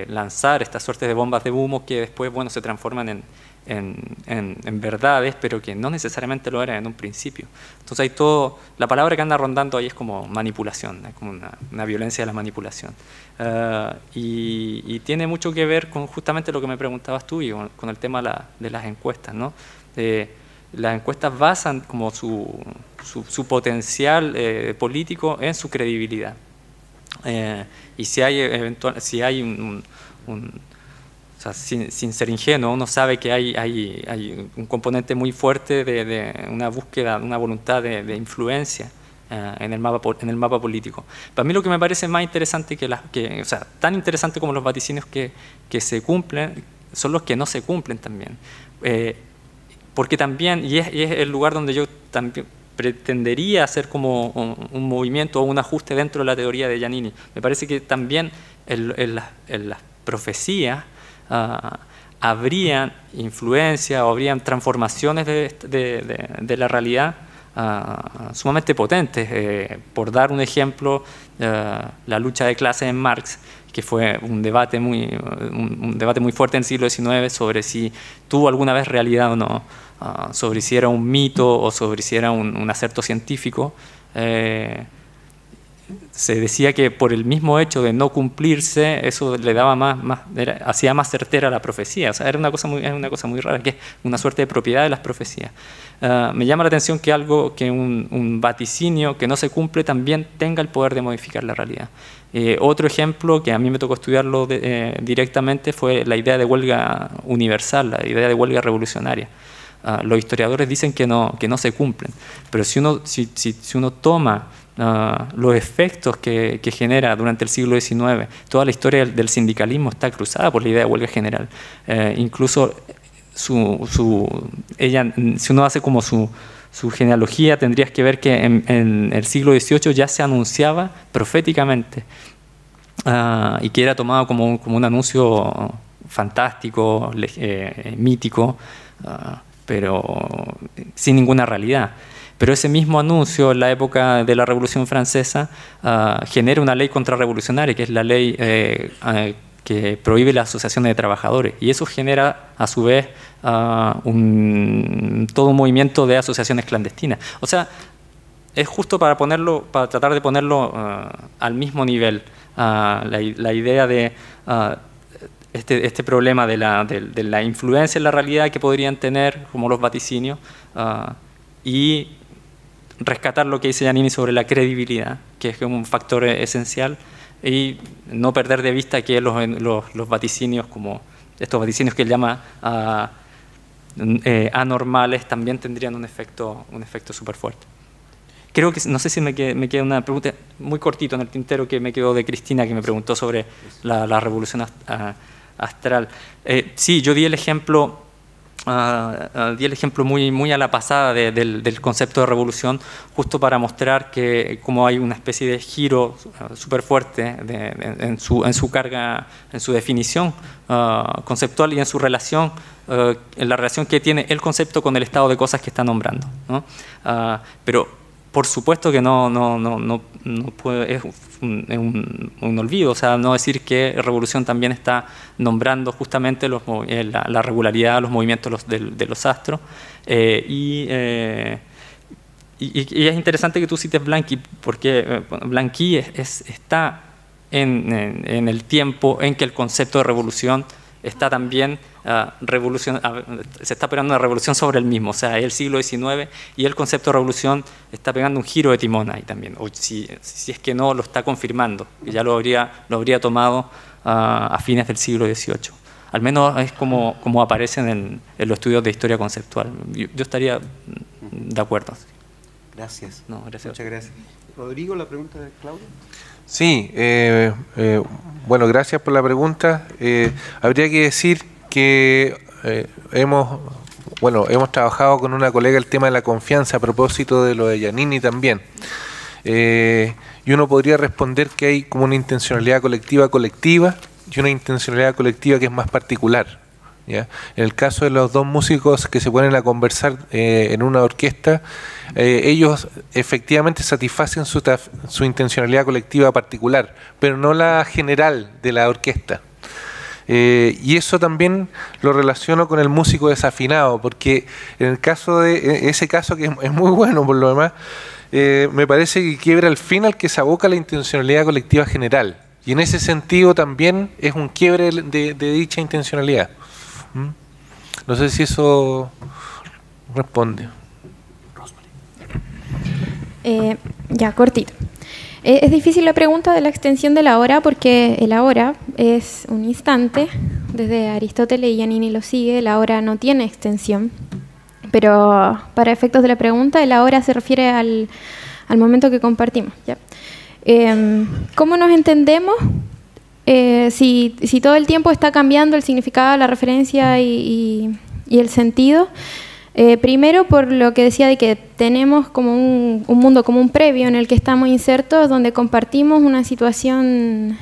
lanzar estas suertes de bombas de humo que después, bueno, se transforman en verdades, pero que no necesariamente lo eran en un principio. Entonces hay todo, la palabra que anda rondando ahí es como manipulación, es como una violencia de la manipulación. Y tiene mucho que ver con justamente lo que me preguntabas tú y con el tema de las encuestas, ¿no? Las encuestas basan como su potencial político en su credibilidad. Y si hay, o sea, sin ser ingenuo, uno sabe que hay un componente muy fuerte de una búsqueda, una voluntad de influencia en el mapa político. Para mí lo que me parece más interesante, o sea, tan interesante como los vaticinios que se cumplen, son los que no se cumplen también. Porque también, y es el lugar donde yo también pretendería hacer como un movimiento o un ajuste dentro de la teoría de Giannini. Me parece que también en las profecías habrían influencia o habrían transformaciones de la realidad sumamente potentes. Por dar un ejemplo, la lucha de clases en Marx, que fue un debate muy fuerte en el siglo XIX sobre si tuvo alguna vez realidad o no, sobre si era un mito o sobre si era un acierto científico. Se decía que por el mismo hecho de no cumplirse, eso le daba hacía más certera la profecía. O sea, era una cosa muy rara, que es una suerte de propiedad de las profecías. Me llama la atención que un vaticinio que no se cumple también tenga el poder de modificar la realidad. Otro ejemplo que a mí me tocó estudiarlo directamente fue la idea de huelga universal, la idea de huelga revolucionaria. Los historiadores dicen que no se cumplen, pero si uno toma los efectos que genera durante el siglo XIX, toda la historia del sindicalismo está cruzada por la idea de huelga general. Incluso si uno hace como su genealogía, tendrías que ver que en el siglo XVIII ya se anunciaba proféticamente y que era tomado como un anuncio fantástico, mítico, pero sin ninguna realidad. Pero ese mismo anuncio en la época de la Revolución Francesa genera una ley contrarrevolucionaria, que es la ley que prohíbe las asociaciones de trabajadores. Y eso genera, a su vez, todo un movimiento de asociaciones clandestinas. O sea, es justo para tratar de ponerlo al mismo nivel, la idea de este problema de la influencia en la realidad que podrían tener, como los vaticinios, y rescatar lo que dice Giannini sobre la credibilidad, que es un factor esencial, y no perder de vista que los vaticinios, como estos vaticinios que él llama anormales, también tendrían un efecto súper fuerte. Creo que, no sé si me queda una pregunta muy cortito en el tintero que me quedó de Cristina, que me preguntó sobre la revolución astral. Sí, yo di el ejemplo... di el ejemplo muy a la pasada del concepto de revolución, justo para mostrar que como hay una especie de giro súper fuerte en su carga, en su definición conceptual y en su relación, en la relación que tiene el concepto con el estado de cosas que está nombrando, ¿no? Pero por supuesto que no puede, es un olvido, o sea, no decir que revolución también está nombrando justamente la regularidad, los movimientos de los astros, Y es interesante que tú cites Blanqui, porque Blanqui está en el tiempo en que el concepto de revolución está también se está pegando una revolución sobre el mismo, o sea, es el siglo XIX y el concepto de revolución está pegando un giro de timón ahí también, o si es que no, lo está confirmando, que ya lo habría tomado a fines del siglo XVIII. Al menos es como aparece en los estudios de historia conceptual. Yo estaría de acuerdo. Gracias. No, gracias. Muchas gracias. Rodrigo, la pregunta de Claudio. Sí, bueno, gracias por la pregunta. Habría que decir que hemos trabajado con una colega el tema de la confianza a propósito de lo de Giannini también. Y uno podría responder que hay como una intencionalidad colectiva y una intencionalidad colectiva que es más particular, ¿ya? En el caso de los dos músicos que se ponen a conversar en una orquesta, ellos efectivamente satisfacen su intencionalidad colectiva particular, pero no la general de la orquesta. Y eso también lo relaciono con el músico desafinado, porque en el caso de ese caso, que es muy bueno por lo demás, me parece que quiebra al fin al que se aboca la intencionalidad colectiva general. Y en ese sentido también es un quiebre de dicha intencionalidad. ¿Mm? No sé si eso responde. Ya, cortito. Es difícil la pregunta de la extensión de la hora, porque la hora es un instante. Desde Aristóteles y Giannini lo sigue, la hora no tiene extensión. Pero para efectos de la pregunta, la hora se refiere al momento que compartimos, ¿ya? ¿Cómo nos entendemos si todo el tiempo está cambiando el significado, la referencia y el sentido? Primero, por lo que decía de que tenemos como un mundo, como un previo en el que estamos insertos, donde compartimos una situación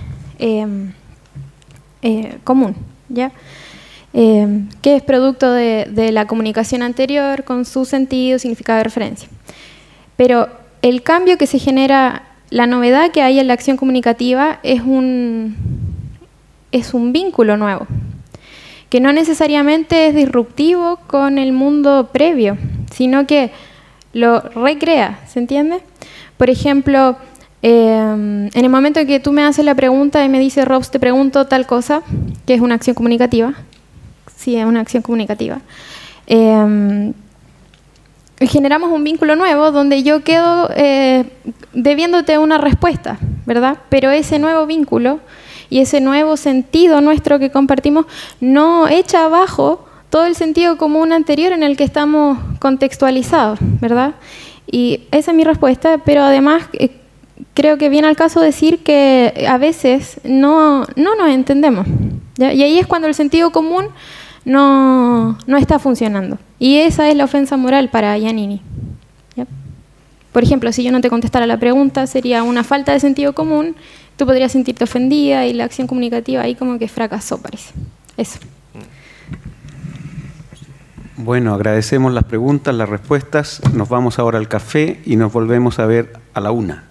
común, ¿ya? Que es producto de la comunicación anterior con su sentido, significado de referencia. Pero el cambio que se genera, la novedad que hay en la acción comunicativa es un vínculo nuevo, que no necesariamente es disruptivo con el mundo previo, sino que lo recrea, ¿se entiende? Por ejemplo, en el momento en que tú me haces la pregunta y me dices, Robs, te pregunto tal cosa, que es una acción comunicativa, sí, es una acción comunicativa, generamos un vínculo nuevo donde yo quedo debiéndote una respuesta, ¿verdad? Pero ese nuevo vínculo y ese nuevo sentido nuestro que compartimos no echa abajo todo el sentido común anterior en el que estamos contextualizados, ¿verdad? Y esa es mi respuesta, pero además creo que viene al caso decir que a veces no nos entendemos, ¿ya? Y ahí es cuando el sentido común no está funcionando. Y esa es la ofensa moral para Giannini. ¿Ya? Por ejemplo, si yo no te contestara la pregunta, sería una falta de sentido común, tú podrías sentirte ofendida y la acción comunicativa ahí como que fracasó, parece. Eso. Bueno, agradecemos las preguntas, las respuestas. Nos vamos ahora al café y nos volvemos a ver a la 1:00.